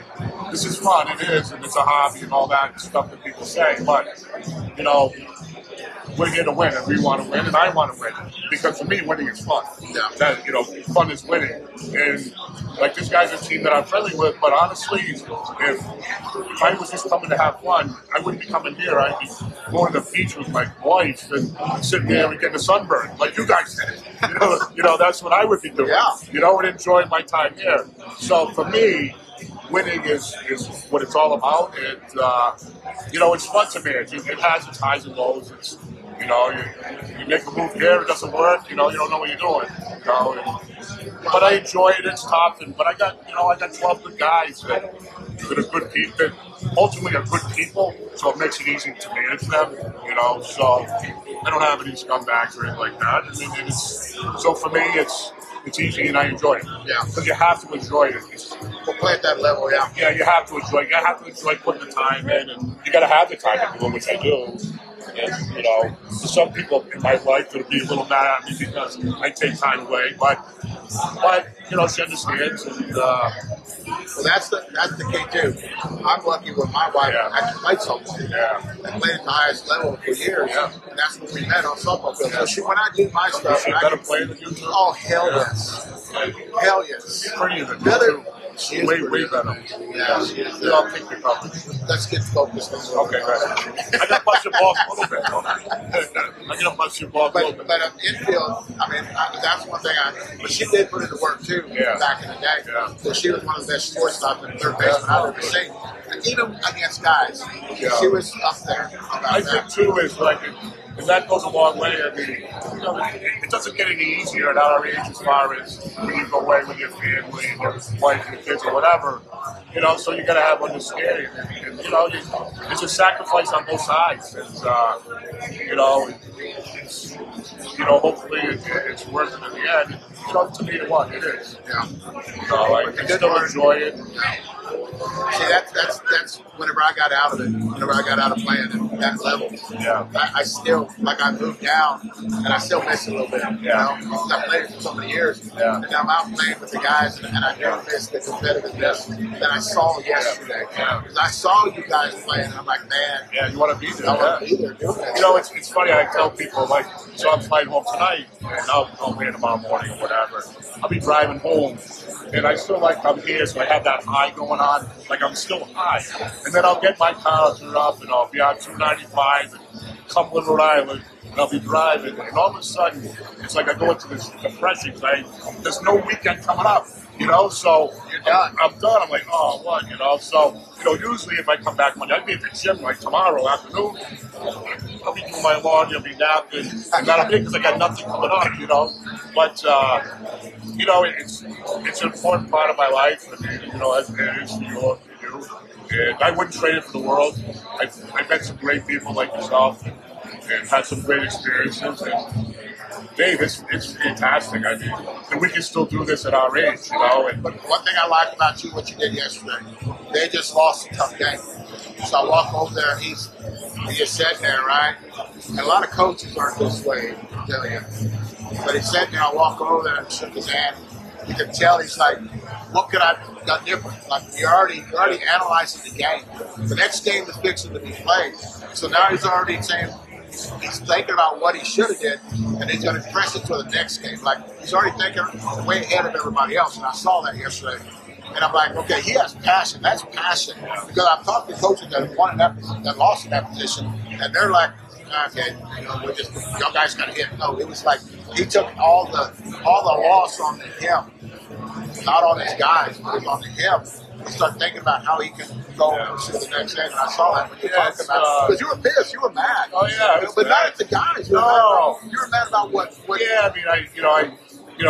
this is fun, it is, and it's a hobby and all that stuff that people say. But, you know, we're here to win, and we want to win, and I want to win. Because for me, winning is fun. Yeah. That, you know, fun is winning. And, like, this guy's a team that I'm friendly with, but honestly, if I was just coming to have fun, I wouldn't be coming here. I'd be going to the beach with my wife and sitting there and getting a sunburn, like you guys did. You know, that's what I would be doing. Yeah. You know, and enjoying my time here. So, for me, winning is what it's all about. And, you know, it's fun to manage. It has its highs and lows. You know, you make a move here, it doesn't work. You know, you don't know what you're doing. You know, but I enjoy it. It's tough, but I got 12 good guys that are good people. That ultimately are good people, so it makes it easy to manage them. You know, so I don't have any scumbags or anything like that. I mean, so for me, it's easy, and I enjoy it. Yeah, because you have to enjoy it. We'll play at that level. Yeah. Yeah, you have to enjoy. You have to enjoy putting the time in, and you got to have the time to do it, which I do. And, you know, some people in my life will be a little mad at me because I take time away, but you know, she understands. And, well, that's the key too. I'm lucky with my wife. I actually played softball. Yeah, I played at the highest level for years. Yeah, and that's when we met on softball field. So when I do my stuff, I better play than you. Oh hell yes. Hell yes. Better. Way better. Yeah. I'll pick your problem. Let's get focused on that. Okay, right. I got to bust your balls a little bit. But infield, I mean, that's one thing but she did put in the work too back in the day. Yeah. So she was one of the best shortstops and third baseman I've ever seen. And even against guys, she was up there. I think too is like, and that goes a long way. I mean, you know, it doesn't get any easier at our age as far as when you go away with your family and your wife and your kids or whatever. You know, so you got to have understanding. And, you know, it's a sacrifice on both sides. And, you know, it's, you know, hopefully it's worth it in the end. You know, to me, it is. Yeah. So I can still enjoy it. See, that's whenever I got out of it, whenever I got out of playing at that level. Yeah. I still, like, I moved down, and I still miss it a little bit. Yeah. You know, I played for so many years, and now I'm out playing with the guys, and I do miss the competitiveness that I saw yesterday. Yeah. Because I saw you guys playing, and I'm like, man. Yeah, you want to be there. I want to be there. You know, it's funny, I tell people, like, so I'm flying home tonight, and I'll go here tomorrow morning or whatever. I'll be driving home, and I feel like I'm here, so I have that high going on, like I'm still high. And then I'll get my car turned off, and I'll be on 295 and Cumberland, Rhode Island, and I'll be driving. And all of a sudden, it's like I go into this depression, because there's no weekend coming up, you know? So I'm done. I'm like, oh, what, you know? So, you know, usually if I come back Monday, I'd be at the gym like tomorrow afternoon. I'll be doing my laundry, I'll be napping, and that'll be because I got nothing coming up, you know? But, you know, it's an important part of my life, and, you know, as it is for you. And I wouldn't trade it for the world. I met some great people like yourself and had some great experiences. And Dave, it's fantastic. I mean, and we can still do this at our age, you know. And, but one thing I liked about you, what you did yesterday, they just lost a tough game. So I walk over there, and he's sitting there, right? And a lot of coaches aren't this way, I'm telling you. But he sat there, I walk over there and shook his hand. You can tell he's like, what could I have done different? Like, you're already analyzing the game. The next game is fixing to be played. So now he's already saying, he's thinking about what he should have did, and he's going to press it for the next game. Like, he's already thinking way ahead of everybody else, and I saw that yesterday. And I'm like, okay, he has passion. That's passion. Because I've talked to coaches that won that position, that lost in that position, and they're like, okay, you know, we're just, y'all guys got to hit. No, it was like he took all the loss on him, not on his guys, but it was on him. He started thinking about how he can go to the next game, and I saw that when you talked about because you were pissed, you were mad. Oh yeah, but mad. Not at the guys. You were mad about what. Yeah, I mean, I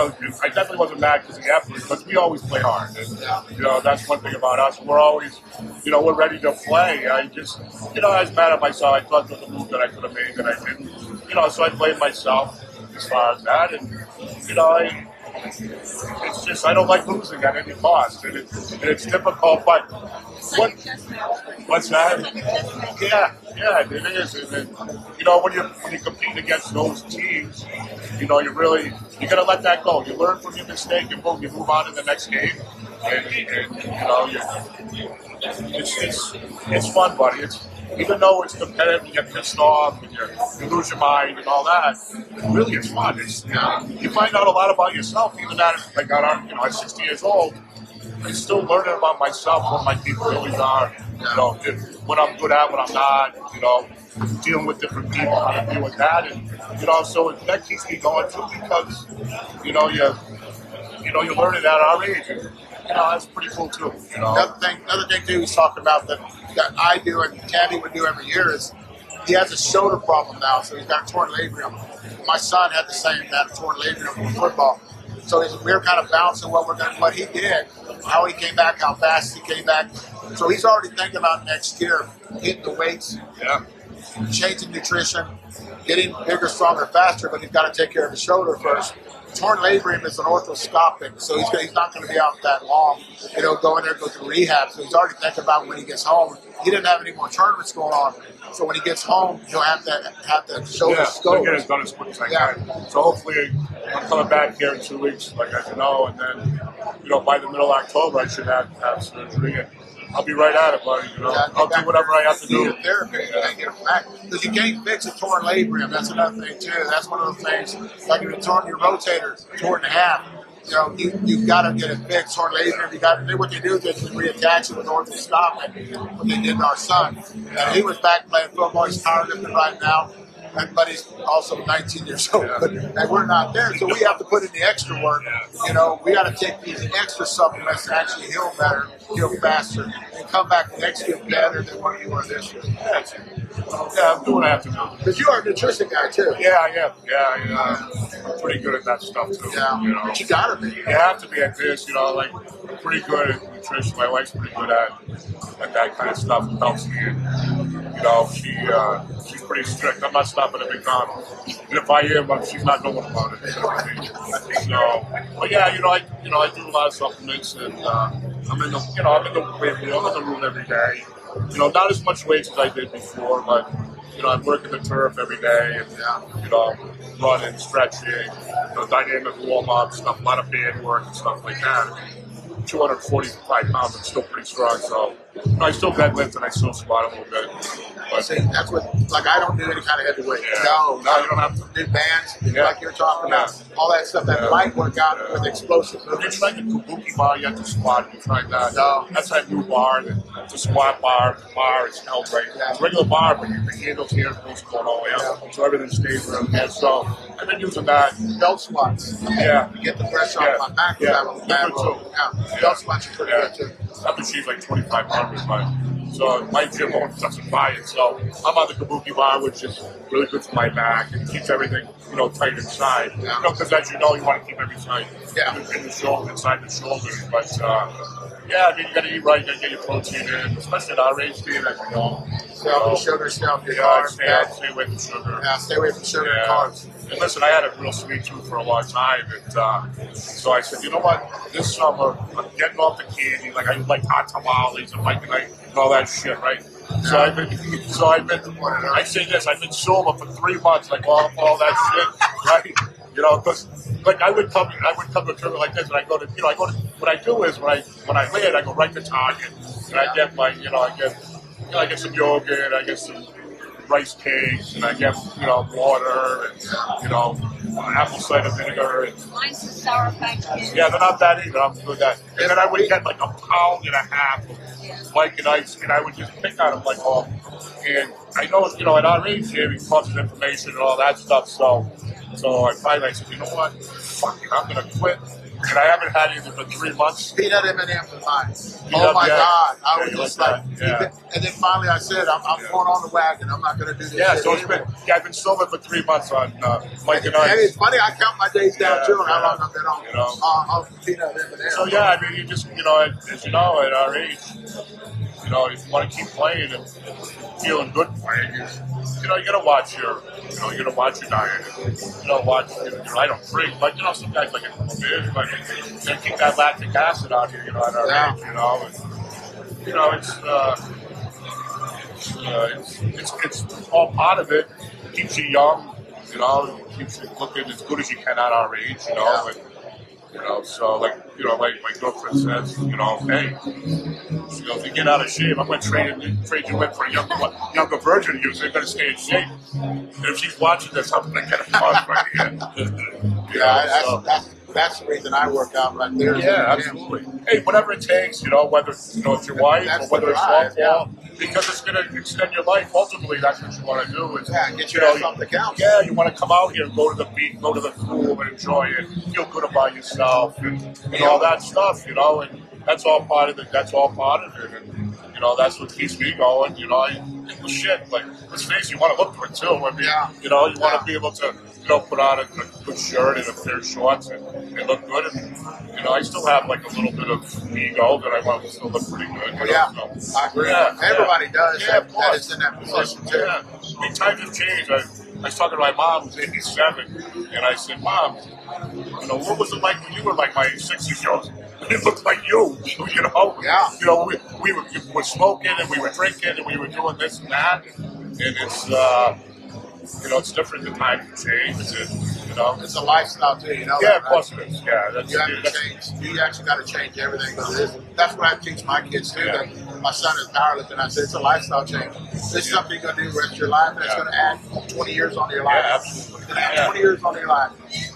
definitely wasn't mad because of the effort, but we always play hard. And, you know, that's one thing about us. We're always, you know, we're ready to play. I just, you know, I was mad at myself. I thought there was a move that I could have made that I didn't. You know, so I blamed myself as far as that. And, you know, it's just, I don't like losing at any cost. And it's difficult, but what's that? Yeah, it is. And, you know, when you're competing against those teams, you know, you got to let that go. You learn from your mistake, and boom, you move on to the next game. And you know, it's fun, buddy. Even though it's competitive, you get pissed off, and you lose your mind and all that. Really, it's fun. You find out a lot about yourself, even at at 60 years old. I'm still learning about myself, what my capabilities are, you know, what I'm good at, what I'm not, you know, dealing with different people, how to deal with that, and, you know, so that keeps me going too, because, you're learning at our age, and, you know, that's pretty cool too, you know. Another thing too he's talking about that I do and Tammy would do every year is he has a shoulder problem now, so he's got a torn labrum. My son had the same, that torn labrum with football. So we were kind of bouncing what he did, how he came back, how fast he came back. So he's already thinking about next year, hitting the weights, changing nutrition, getting bigger, stronger, faster, but he's got to take care of his shoulder first. Torn labrum is an orthoscopic, so he's not going to be out that long. You know, go in there, go through rehab. So he's already thinking about when he gets home. He didn't have any more tournaments going on, so when he gets home, he'll have to shoulder scope. Yeah, he's done as quick as I can. So hopefully, I'm coming back here in 2 weeks, like I know, and then by the middle of October, I should have surgery. And I'll be right at it, buddy. You know, I'll do whatever I have to do. Therapy, because you can't fix a torn labrum. That's another thing too. That's one of those things. Like if you're torn your rotator, torn in half. You know, you've got to get it fixed sooner or later. You got to do what they do is they reattach it with ortho stop, and what they did to our son. And he was back playing football. He's powerlifting right now, but he's also 19 years old. And we're not there, so we have to put in the extra work. You know, we got to take these extra supplements to actually heal better, heal faster, and come back next year better than what you were this year. Yeah, I'm doing what I have to do. Because you are a nutrition guy, too. Yeah. I'm pretty good at that stuff, too. Yeah, you know? But you got to be. You have to be at this, you know, like, I'm pretty good at nutrition. My wife's pretty good at that kind of stuff. It helps me. You know, she's pretty strict. I'm not stopping at McDonald's. And if I am, she's not knowing about it. So, but yeah, I do a lot of supplements, and I'm in the room every day. You know, not as much weight as I did before, but, you know, I'm working the turf every day and, you know, running, stretching, you know, dynamic warm-up stuff, a lot of band work and stuff like that. I mean, 245 pounds, I'm still pretty strong, so, you know, I still deadlift and I still squat a little bit. But, see, that's what, like, I don't do any kind of heavy weight. Yeah. No, you don't have to do bands, like you're talking about, all that stuff that might work out with explosive movements. It's like a kabuki bar, you have to squat, you try that. No. That's that new bar. It's a squat bar, the bar is held right. It's a regular bar, but you can handle the handles going all the way up. So everything stays around there. So I've been using that. Belt squats. Yeah. You get the pressure off my back. Yeah. Belt squats are pretty good too. I've achieved like 2,500, but so my gym doesn't buy it. So I'm on the kabuki bar, which is really good for my back and keeps everything, you know, tight inside. Yeah. You know, because as you know, you want to keep everything tight in the shoulder, inside the shoulder, but. Yeah, I mean, you got to eat right, you got to get your protein in, especially at our age, being like, you know. So, sugar, stuff, stay away from sugar. Yeah, stay away from sugar and carbs. And listen, I had a real sweet tooth for a long time, and so I said, you know what, this summer, I'm getting off the candy, like, I like hot tamales and Mike and I, and all that shit, right? So I say this, I've been sober for 3 months, like, all that shit, right? You know, because like I would come to a tournament like this, and I go to what I do is when I land, I go right to Target, and I get my, I get some yogurt, and I get some rice cakes, and I get, you know, water, and, you know, apple cider vinegar. And, mine's a sour patch kids. Yeah, they're not that either. I'm good at that. And then I would get like 1.5 pounds of Mike and Ice, and I would just pick out of like all. And I know, you know, at our age here, it causes inflammation and all that stuff, so. So I finally said, you know what, fuck it, I'm going to quit. And I haven't had anything for 3 months. Peanut M&M for mine. Oh, my God. I was just like, and then finally I said, I'm going on the wagon. I'm not going to do this. Yeah, so it's been, I've been sober for 3 months on Mike and Ice. Hey, it's funny, I count my days down too, and how long I've been on, you know, peanut M&M. So, yeah, I mean, you just, you know, as you know, at our age, you know, if you want to keep playing and feeling good playing, you know, you gotta watch your, you know, you gotta watch your diet. You know, watch. You know, I don't drink, but you know, some guys like a little bit, but they keep that lactic acid out here, you know, at our age, you know, and you know, it's all part of it. It keeps you young, you know, it keeps you looking as good as you can at our age, you know. And, you know, so like, you know, like my girlfriend says, you know, hey, she goes, if you get out of shape, I'm going to trade you in for a younger virgin. You're going to stay in shape. And if she's watching this, I'm going to get a pause right here. That's the reason I work out right there. Yeah, absolutely. Hey, whatever it takes, you know, whether, you know, it's your wife or whether it's softball, because it's going to extend your life. Ultimately, that's what you want to do. Is, get your ass off the couch. Yeah, you want to come out here and go to the beach, go to the pool, and enjoy it, feel good about yourself, and all that stuff, you know. And that's all part of it. And, you know, that's what keeps me going, you know. And shit, like, let's face it, you want to look for it, too. I mean, you know, you want to be able to, you know, put on a good shirt and a pair of shorts and look good. And, you know, I still have, like, a little bit of ego that I want to still look pretty good. You know, so. I agree. Yeah, everybody does. Yeah, of course. That is in that position, too. Yeah. I mean, times have changed. I was talking to my mom, who's 87, and I said, Mom, you know, what was it like when you were, like, my 60s? It looked like you know? Yeah. You know, we were smoking, and we were drinking, and we were doing this and that. And it's, you know, it's different. The times have changed. And know. It's a lifestyle too, you know. Yeah, like, of course it is. Yeah, that's, you have to change. You actually got to change everything. That's what I teach my kids too. Yeah. That my son is powerlifting. I said it's a lifestyle change. This is something you're gonna do the rest of your life, and it's gonna add 20 years onto your life. Yeah, absolutely. It's gonna add 20 years onto your life.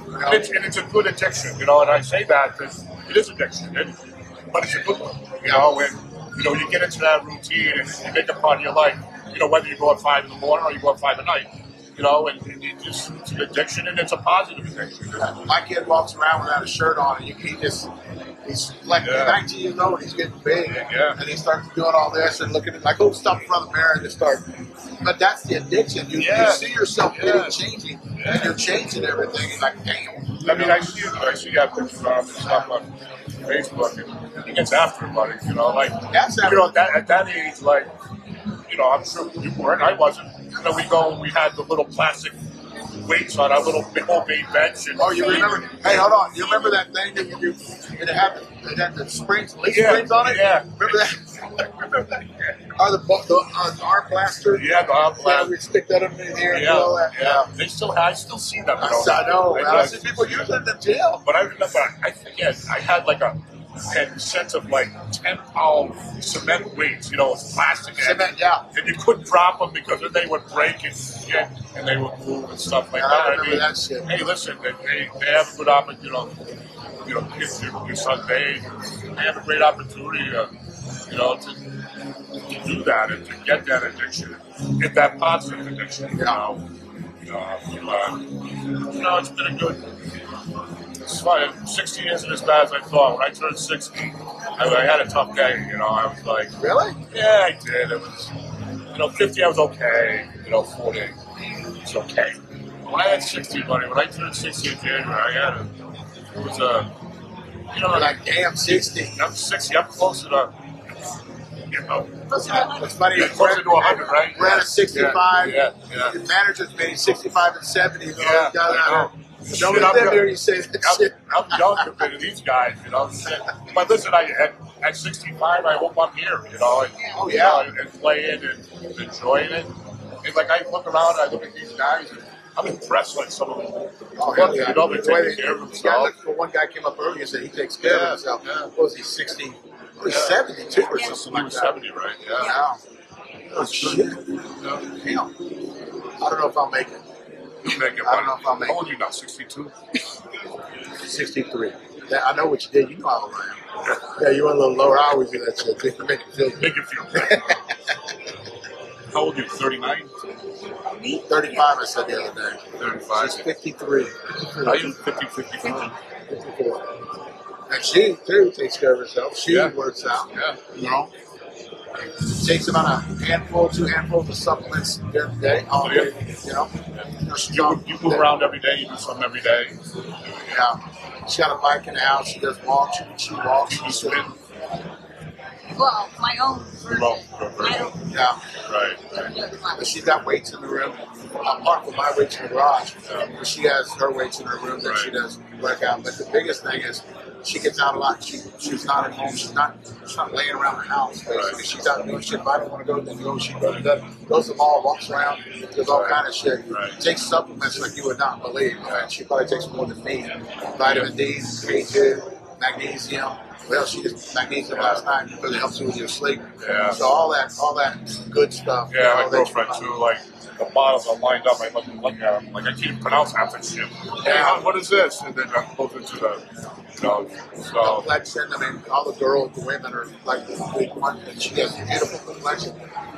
You know? And it's a good addiction, you know. And I say that because it is addiction, but it's a good one, you know. And you know, you get into that routine and you make a part of your life. You know, whether you go at 5 in the morning or you go at 5 at night. You know, and it's an addiction, and it's a positive addiction. Yeah. My kid walks around without a shirt on, and he's like 19 years old, and he's getting big, and he starts doing all this and looking at, like, oh, stop in front of the mirror and just start. But that's the addiction. You see yourself changing, and you're changing everything. And like, damn. I mean, I see that picture of stuff on Facebook, and he gets after it, buddy. You know, like, you know, at that age, like, you know, I'm sure you weren't, I wasn't. You know, we go and we had the little plastic weights on our little big old bay bench. And oh, you remember? Hey, hold on. You remember that thing that you do? And it had the springs, springs on it? Yeah. Remember that? Remember that? Yeah. Or the arm blaster? Yeah, the arm blaster. We'd stick that in here and do all that. Yeah. I still see them. I know. I see people use them in the jail. But I remember, I forget, I had like a sets of like 10-pound cement weights, you know, it's plastic. Cement, and you couldn't drop them because then they would break and they would move and stuff like that. I mean, that shit. Hey, listen, they have a good opportunity, you know, kids your son, they have a great opportunity, you know, to do that and to get that addiction, get that positive addiction. You know, it's been a good. It's funny, 16 isn't as bad as I thought. When I turned 60, I had a tough day, you know. I was like, really? Yeah, I did. It was, you know, 50, I was okay. You know, 40, it's okay. When I had 60, buddy, when I turned 60 in January, I had it was a, you know, like, damn, 60. I'm 60, I'm closer to, you know. It's funny. You're closer to 100, right? We're at a 65. Yeah. The managers made 65 and 70. Yeah, I know. Don't get there, you say that shit. I'm young compared to these guys, you know. But listen, at 65, I hope I'm here, you know. And, and playing and enjoying it. And like, I look around, I look at these guys, and I'm impressed with some of them. You know, they're taking care of themselves. Yeah, one guy came up earlier and said he takes care of himself. What was he, 60? He was 72 or something like that. 70, right? Yeah. Wow. Oh, shit. Damn. I don't know if I'll make it. I don't know if I'll make it. How old are you now? 62? 63. Yeah, I know what you did. You know how old I am. Yeah, you went a little lower. I always do that shit. Make you feel bad. How old are you? 39? 35, I said the other day. 35? She's 53. Are you 50, 54? 54. And she, too, takes care of herself. She works out. Yeah. You know? It takes about a handful, 2 handfuls of supplements during the day, all day, you know. You move around every day, you do something every day. Yeah. She's got a bike in the house, she does walks, she walks. You just spin? Well, my own version. Yeah. Right. But she's got weights in the room. I park with my weights in the garage. But she has her weights in her room that she does work out. But the biggest thing is, she gets out a lot. She's not at home. She's not laying around the house. Basically. She's out doing shit. If I don't want to go, then go. She goes to the mall, walks around, does all kind of shit. Right. Takes supplements like you would not believe. Right? She probably takes more than me. Vitamin D, B2, magnesium. Well, she did magnesium last night. It really helps you with your sleep. Yeah. So all that good stuff. Yeah, my girlfriend too. Like the bottles are lined up. I wasn't looking at them. Like I can't pronounce half that shit. Hey, what is this? And then I'm closer to the. No, so. Complexion. I mean, all the girls, the women are like the big one, and she has a beautiful complexion.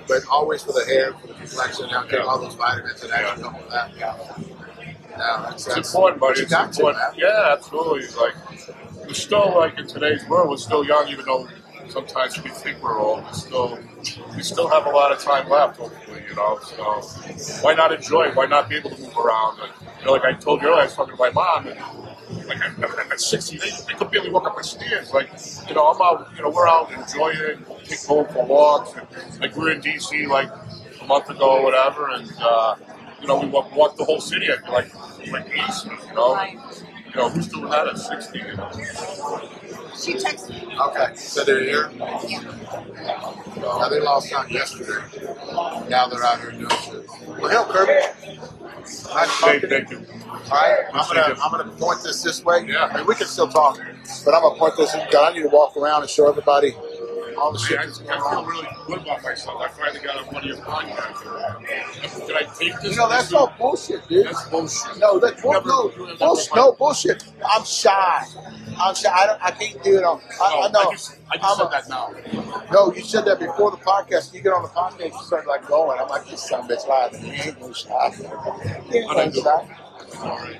But always for the hair, for the complexion, now take all those vitamins and actually all that. Yeah, it's important, buddy. It's important. Yeah, absolutely. Like we're still like in today's world, we're still young, even though sometimes we think we're old. We still have a lot of time left, hopefully, you know. So why not enjoy it? Why not be able to move around? And, you know, like I told you earlier, I was talking to my mom. And, like I'm at 60, they could barely walk up my stairs. Like, you know, I'm out, you know, we're out enjoying it, take home for walks. And, like, we were in D.C. like a month ago or whatever, and, you know, we walked the whole city at like 80, you know. Right. You know, who's doing that at 60, you know? She texted me. Okay, so they're here? Yeah. Now, they lost out yesterday. Now they're out here doing shit. Well, hell, Kirby. Thank you. All right, I'm gonna point this way. Yeah. I mean, we can still talk, but I'm gonna point this. I need to walk around and show everybody all the shit that's going on. I feel really good about myself. I finally got on one of your podcasts. Did I take this? You know, that's all bullshit, dude. That's bullshit. No, that's bullshit. I'm shy. I can't do it on. I just said that now. No, you said that before the podcast. You get on the podcast, you start like going. I'm like, this son of a bitch lied to me. He ain't no shy. He ain't no shy. All right.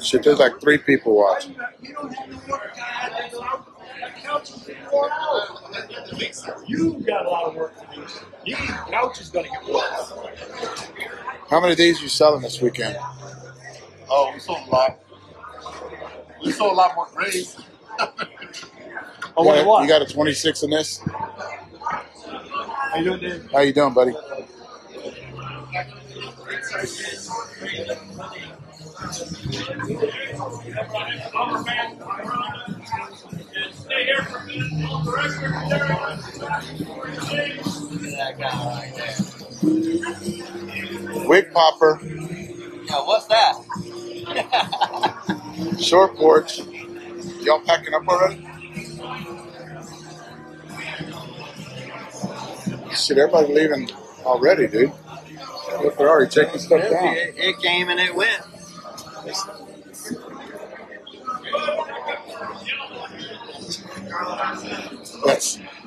Shit, there's like three people watching. You got a lot of work to do. These couches gonna get work. How many of these are you selling this weekend? Oh, we sold a lot. We sold a lot more grays. Oh, what? You got a 26 in this? How you doing, Dave? How you doing, buddy? Wig popper. Yeah, what's that? Short porch. Y'all packing up already? Shit, everybody leaving already, dude. Look, they're already taking stuff down. It came and it went.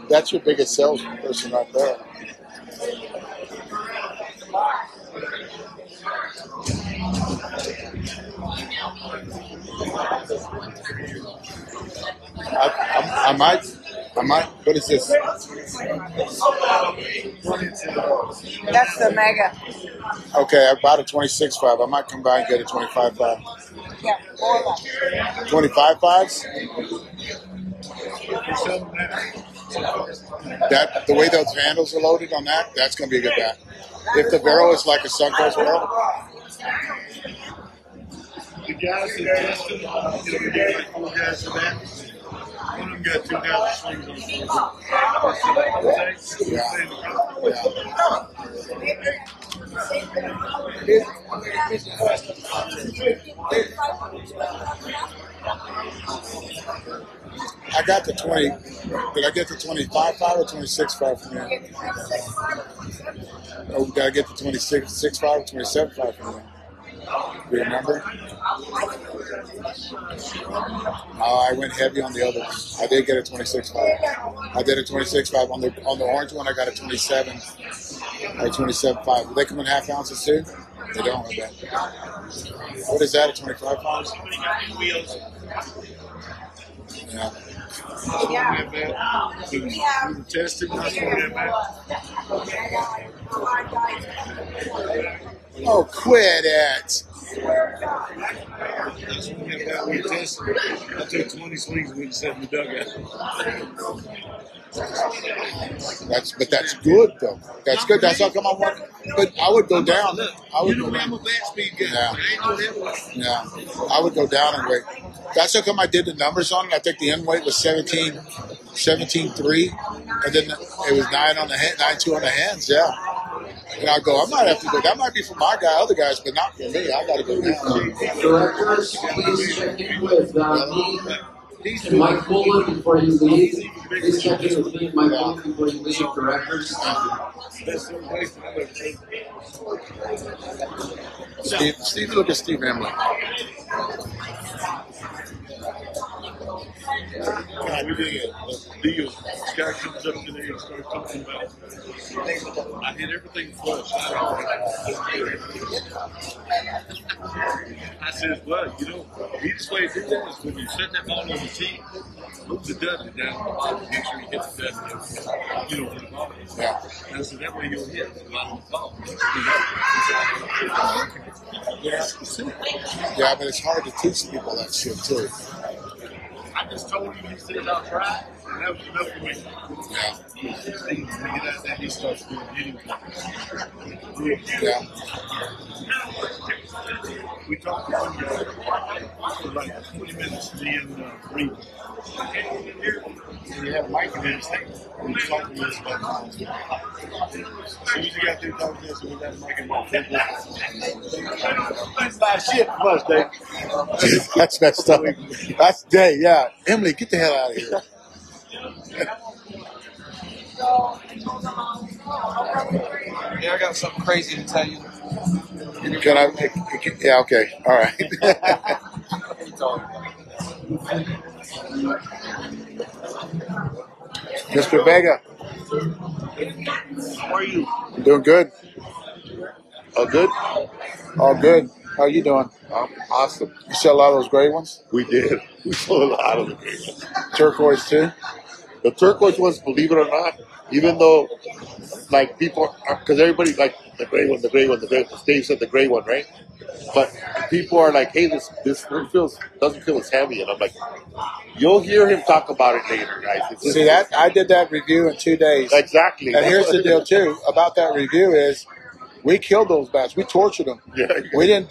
That's your biggest salesperson right there. I might. What is this? That's the mega. Okay, I bought a 26.5. I might come by and get a 25.5. Yeah, more or less. 25.5s. That the way those handles are loaded on that, that's gonna be a good bat. If the barrel is like a Suncoast barrel. The guys suggested one of them got 2,000 swings on I got the 20. Did I get the 25.5 or 26.5 from you? Oh, did I get the 26.5 or 27.5 from you? Do you remember? I went heavy on the other one. I did get a 26.5. I did a 26.5 on the orange one. I got a 27 or 27.5. Do they come in half ounces too? They don't. Okay. What is that? A 25 pounds? Yeah. Yeah. We were tested. Oh, quit it. swear to God. I took 20 swings and went set in the dugout. But that's good though. That's good. That's how come I want. But I would go down. I would go down. Yeah. I would go down and wait. That's how come I did the numbers on it. I think the end weight was 17.3, and then it was 9.2 on the hands. Yeah. And I go, I might have to go. That might be for my guy, other guys, but not for me. I got to go down. Directors, please check in with me and Mike Bullen before you leave. Please check in with me and Mike Bullen before you leave. Directors, thank you. Steve, look at Steve Hammel. We're doing a deal. This guy comes up today and starts talking about, I hit everything flush. I said, well, you know, the easiest way to do that is when you set that ball on the tee, move the dudley down, make sure you hit the dudley, you know, when the ball is. And I said, that way you'll hit the bottom of the ball. Yeah, but it's hard to teach people that shit, too. I just told him, he said, I'll try, and that was enough for me. Yeah. He starts doing anything. Yeah. We talked to one guy for like 20 minutes, me and Reebok. And we had Miken in his thing. We talked to us about the so we just got through talking to us, and we got Miken about that. That's messed up. That's day, yeah. Emily, get the hell out of here. Yeah, I got something crazy to tell you. Can I? Yeah, okay. All right. Mr. Vega. How are you? I'm doing good. All good? All good. How are you doing? I'm awesome. You sell a lot of those gray ones? We did. We sold a lot of the gray ones. Turquoise, too? The turquoise ones, believe it or not, even though, like, people, because everybody, like, the gray one. Steve said the gray one, right? But people are like, hey, this one doesn't feel as heavy. And I'm like, you'll hear him talk about it later, guys. See, that I did that review in 2 days. Exactly. And here's the deal, too, about that review is, we killed those bats. We tortured them. Yeah, we didn't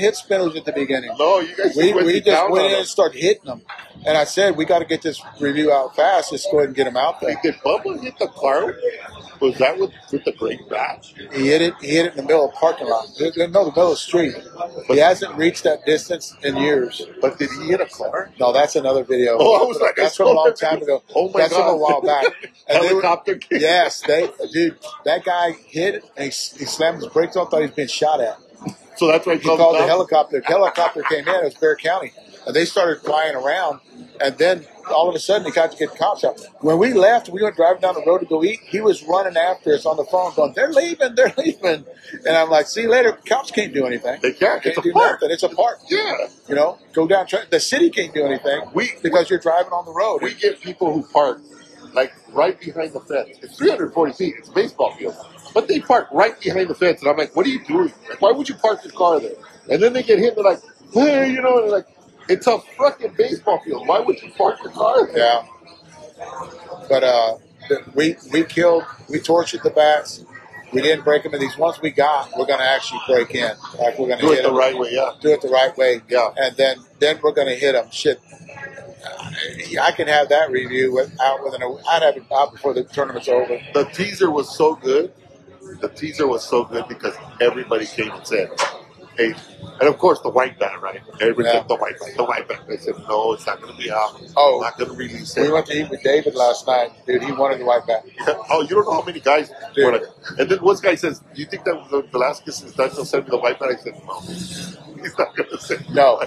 hit spinners at the beginning. No, you guys. We just went in and started hitting them. And I said we got to get this review out fast. Let's go ahead and get them out there. Did Bubba hit the car? Was that with the great bat? He hit it in the middle of the parking lot. No, the middle of the street. But he hasn't reached that distance in years. But did he hit a car? No, that's another video. Oh, I was like, that's from a long time ago. Oh my God, that's from a while back. Helicopter. Yes, dude. That guy hit it and he slammed his brakes on. Thought he was being shot at. So that's why he called the helicopter. The helicopter came in. It was Bear County. And they started flying around, and then all of a sudden, he got to get the cops out. When we left, we went driving down the road to go eat. He was running after us on the phone going, they're leaving. And I'm like, see you later. Cops can't do anything. They can't. It's a park. Nothing. It's a park. Yeah. You know, go down. The city can't do anything because you're driving on the road. We get people who park, like, right behind the fence. It's 340 feet. It's a baseball field. But they park right behind the fence. And I'm like, what are you doing? Why would you park your car there? And then they get hit. They're like, hey, you know, and they're like, it's a fucking baseball field. Why would you park your car? Yeah. But we tortured the bats. We didn't break them. And these ones we got, we're going to actually break in. Like we're going to do it the right way. Yeah. Do it the right way. Yeah. And then we're going to hit them. Shit. I can have that review out within a. I'd have it out before the tournament's over. The teaser was so good. because everybody came and said, "Hey." And of course, the white bat, right? Everybody said the white bat. They said, no, it's not going to be out. Oh, not going to release it. We went to eat with David last night. Dude, he wanted the white bat. Oh, you don't know how many guys wanted it. And then one guy says, do you think that Velasquez is not going to send me the white bat? I said, no, he's not going to send me No.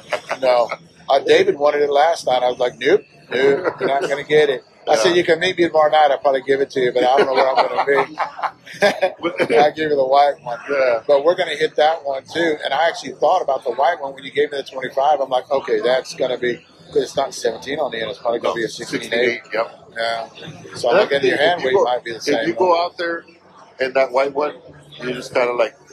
David wanted it last night. I was like, nope, you're not going to get it. I said, you can meet me tomorrow night. I'll probably give it to you, but I don't know where I'm going to be. I give you the white one. Yeah. But we're going to hit that one, too. And I actually thought about the white one when you gave me the 25. I'm like, okay, that's going to be – because it's not 17 on the end. It's probably going to be a 16-8. Yep. Yeah. So I'm looking at your hand weight might be the same. If you go out there and that white one, you just kind of like –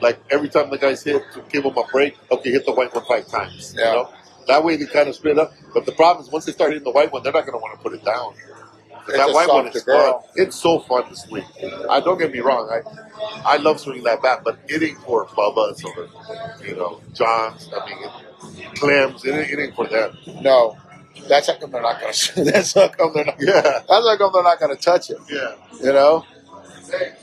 Like every time the guys hit, to give them a break, okay, hit the white one 5 times. Yeah. You know? That way they kind of split up. But the problem is once they start hitting the white one, they're not going to want to put it down. That white one is fun. It's so fun to swing. Don't get me wrong. I love swinging that bat, but it ain't for Bubba's or, you know, John's. I mean, Clem's. It ain't for them. No. That's how come they're not going to. That's how come they're not. Yeah. That's how come they're not going to touch it. Yeah. You know? Hey.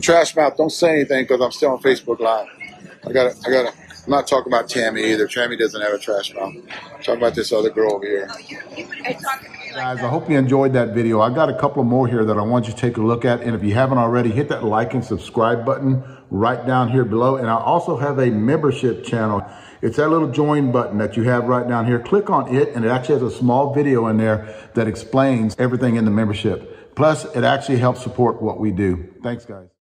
Trash mouth, don't say anything because I'm still on Facebook Live. I'm not talking about Tammy either. Tammy doesn't have a trash mouth. I'm talking about this other girl over here. Guys, I hope you enjoyed that video. I got a couple more here that I want you to take a look at. And if you haven't already, hit that like and subscribe button right down here below. And I also have a membership channel. It's that little join button that you have right down here. Click on it, and it actually has a small video in there that explains everything in the membership. Plus, it actually helps support what we do. Thanks, guys.